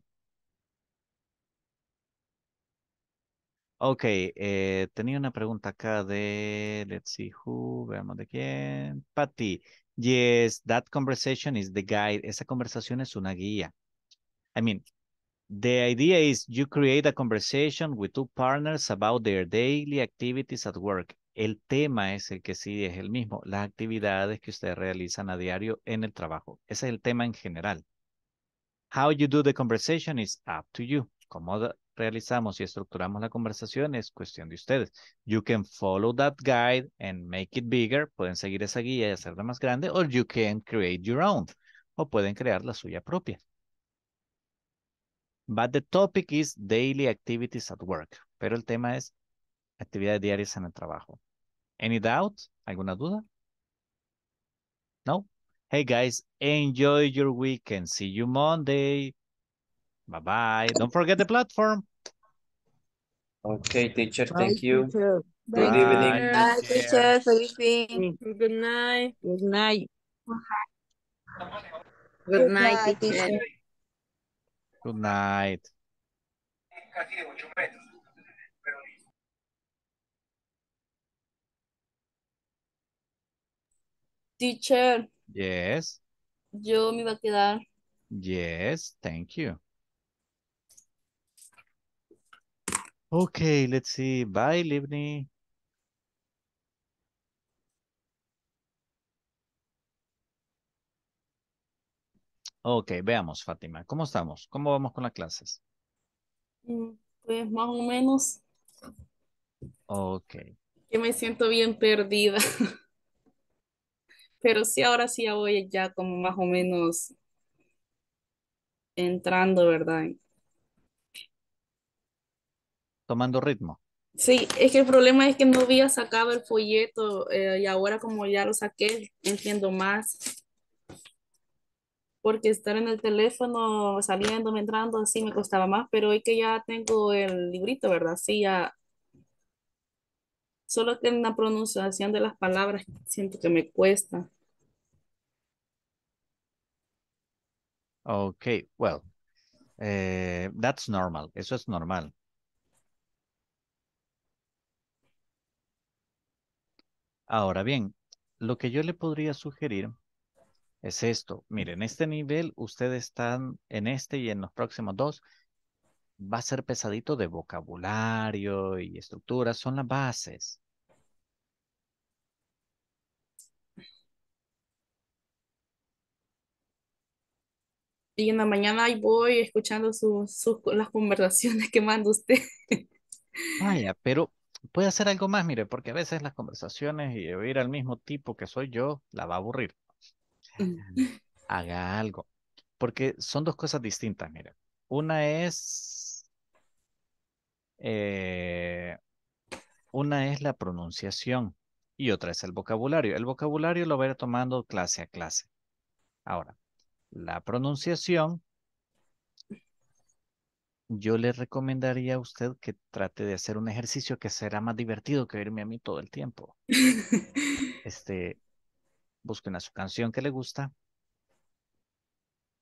Okay, eh, tenía una pregunta acá de, let's see who, veamos de quién. Patty, yes, that conversation is the guide. Esa conversación es una guía. I mean, the idea is you create a conversation with two partners about their daily activities at work. El tema es el que sí es el mismo. Las actividades que ustedes realizan a diario en el trabajo. Ese es el tema en general. How you do the conversation is up to you. Cómo realizamos y estructuramos la conversación es cuestión de ustedes. You can follow that guide and make it bigger. Pueden seguir esa guía y hacerla más grande. Or you can create your own. O pueden crear la suya propia. But the topic is daily activities at work. Pero el tema es actividades diarias en el trabajo. Any doubt? ¿Alguna duda? No? Hey guys, enjoy your weekend. See you Monday. Bye-bye. Don't forget the platform. Okay, teacher, thank you. Teacher. Good Bye. Evening. Bye, teacher. Good night. Good night. Good night, teacher. Good night. Teacher. Yes. Yo me iba a quedar. Yes, thank you. Okay, let's see. Bye, Libni. Ok, veamos, Fátima. ¿Cómo estamos? ¿Cómo vamos con las clases? Pues más o menos. Ok. Que me siento bien perdida. Pero sí, ahora sí ya voy ya como más o menos entrando, ¿verdad? Tomando ritmo. Sí, es que el problema es que no había sacado el folleto eh, y ahora como ya lo saqué, entiendo más. Porque estar en el teléfono, saliendo, entrando, así me costaba más, pero hoy que ya tengo el librito, ¿verdad? Sí, ya... Solo que en la pronunciación de las palabras siento que me cuesta. Okay, well, eh, that's normal. Eso es normal. Ahora bien, lo que yo le podría sugerir es esto. Miren, este nivel, ustedes están en este y en los próximos dos. Va a ser pesadito de vocabulario y estructura. Son las bases. Y en la mañana ahí voy escuchando su, su, las conversaciones que manda usted. Vaya, pero puede hacer algo más, mire, porque a veces las conversaciones y oír al mismo tipo que soy yo, la va a aburrir. Haga algo. Porque son dos cosas distintas, mire. Una es, eh, una es la pronunciación y otra es el vocabulario. El vocabulario lo voy a ir tomando clase a clase. Ahora, la pronunciación, yo le recomendaría a usted que trate de hacer un ejercicio que será más divertido que irme a mí todo el tiempo. Este, busquen a su canción que le gusta.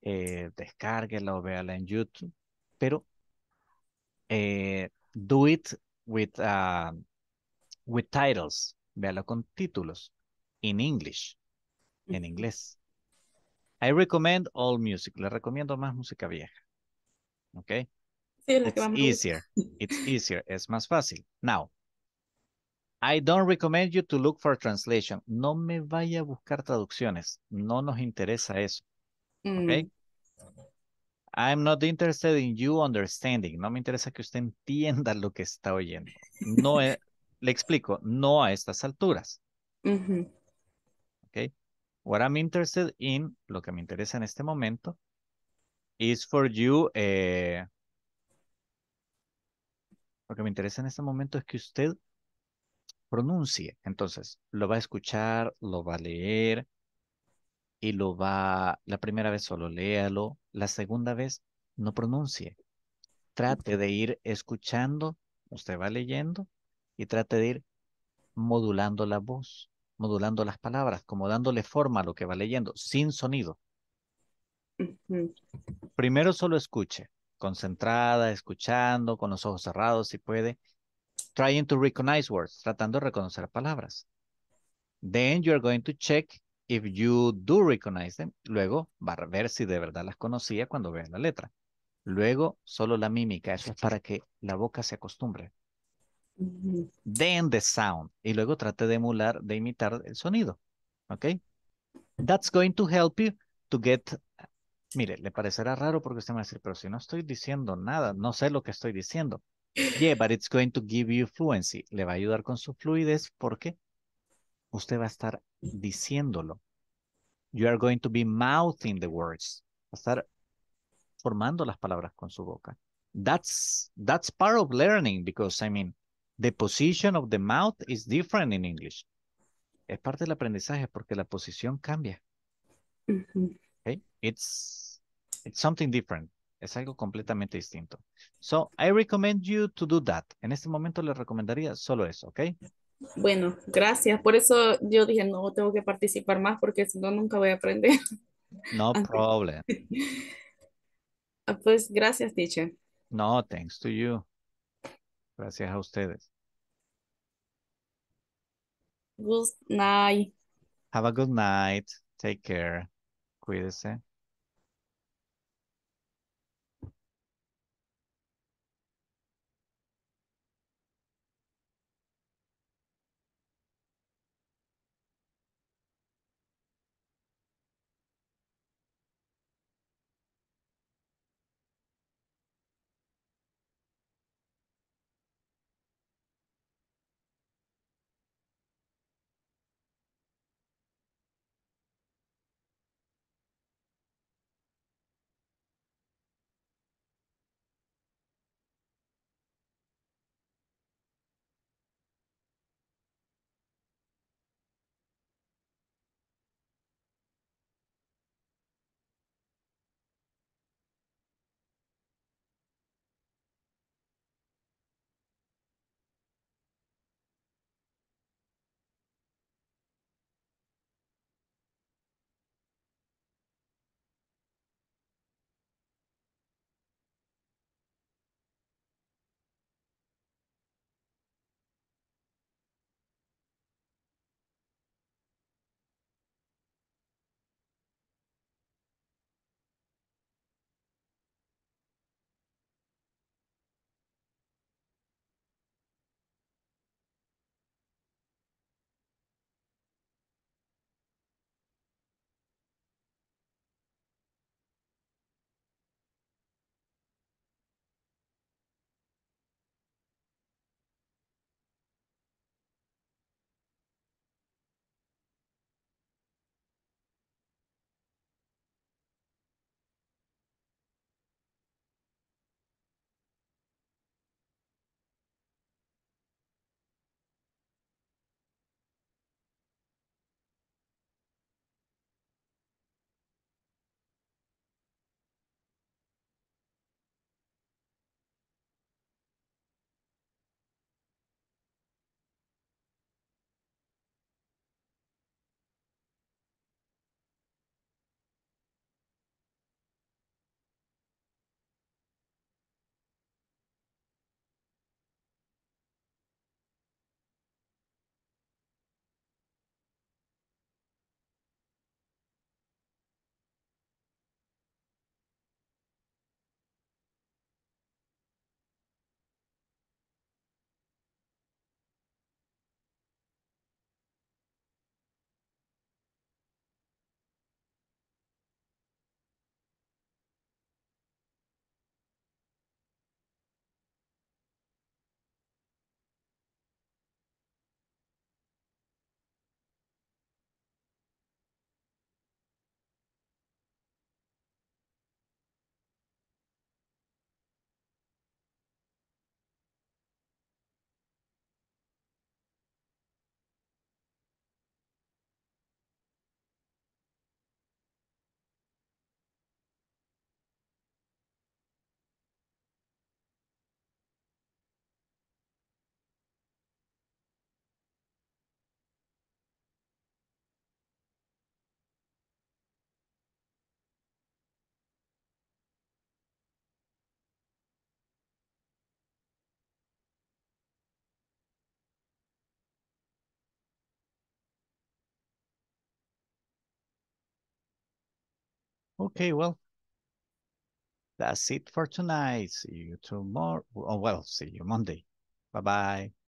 Eh, descárguela o véala en YouTube, pero eh, do it with, uh, with titles, véala con títulos, in English, en inglés. I recommend all music, le recomiendo más música vieja, ok, sí, la it's que easier, it's easier, es más fácil. Now, I don't recommend you to look for translation, no me vaya a buscar traducciones, no nos interesa eso. Okay. I'm not interested in you understanding. No me interesa que usted entienda lo que está oyendo. No es, le explico, no a estas alturas. Uh-huh. Okay. What I'm interested in, lo que me interesa en este momento, is for you. Eh, lo que me interesa en este momento es que usted pronuncie. Entonces, lo va a escuchar, lo va a leer. Y lo va, la primera vez solo léalo, la segunda vez no pronuncie. Trate de ir escuchando, usted va leyendo y trate de ir modulando la voz, modulando las palabras, como dándole forma a lo que va leyendo, sin sonido. Uh-huh. Primero solo escuche, concentrada, escuchando, con los ojos cerrados si puede. Trying to recognize words, tratando de reconocer palabras. Then you're going to check if you do recognize them, luego va a ver si de verdad las conocía cuando veas la letra. Luego, solo la mímica. Eso es para que la boca se acostumbre. Mm-hmm. Then the sound. Y luego trate de emular, de imitar el sonido. ¿Ok? That's going to help you to get... Mire, le parecerá raro porque usted me va a decir, pero si no estoy diciendo nada, no sé lo que estoy diciendo. Yeah, but it's going to give you fluency. Le va a ayudar con su fluidez porque... usted va a estar diciéndolo. You are going to be mouthing the words. Va a estar formando las palabras con su boca. That's, that's part of learning because, I mean, the position of the mouth is different in English. Es parte del aprendizaje porque la posición cambia. Mm-hmm. Okay? It's, it's something different. Es algo completamente distinto. So, I recommend you to do that. En este momento les recomendaría solo eso, ¿ok? Bueno, gracias. Por eso yo dije, no, tengo que participar más porque si no, nunca voy a aprender. No problem. Pues, gracias, teacher. No, thanks to you. Gracias a ustedes. Good night. Have a good night. Take care. Cuídese. Okay, well, that's it for tonight. See you tomorrow. Oh, well, see you Monday. Bye-bye.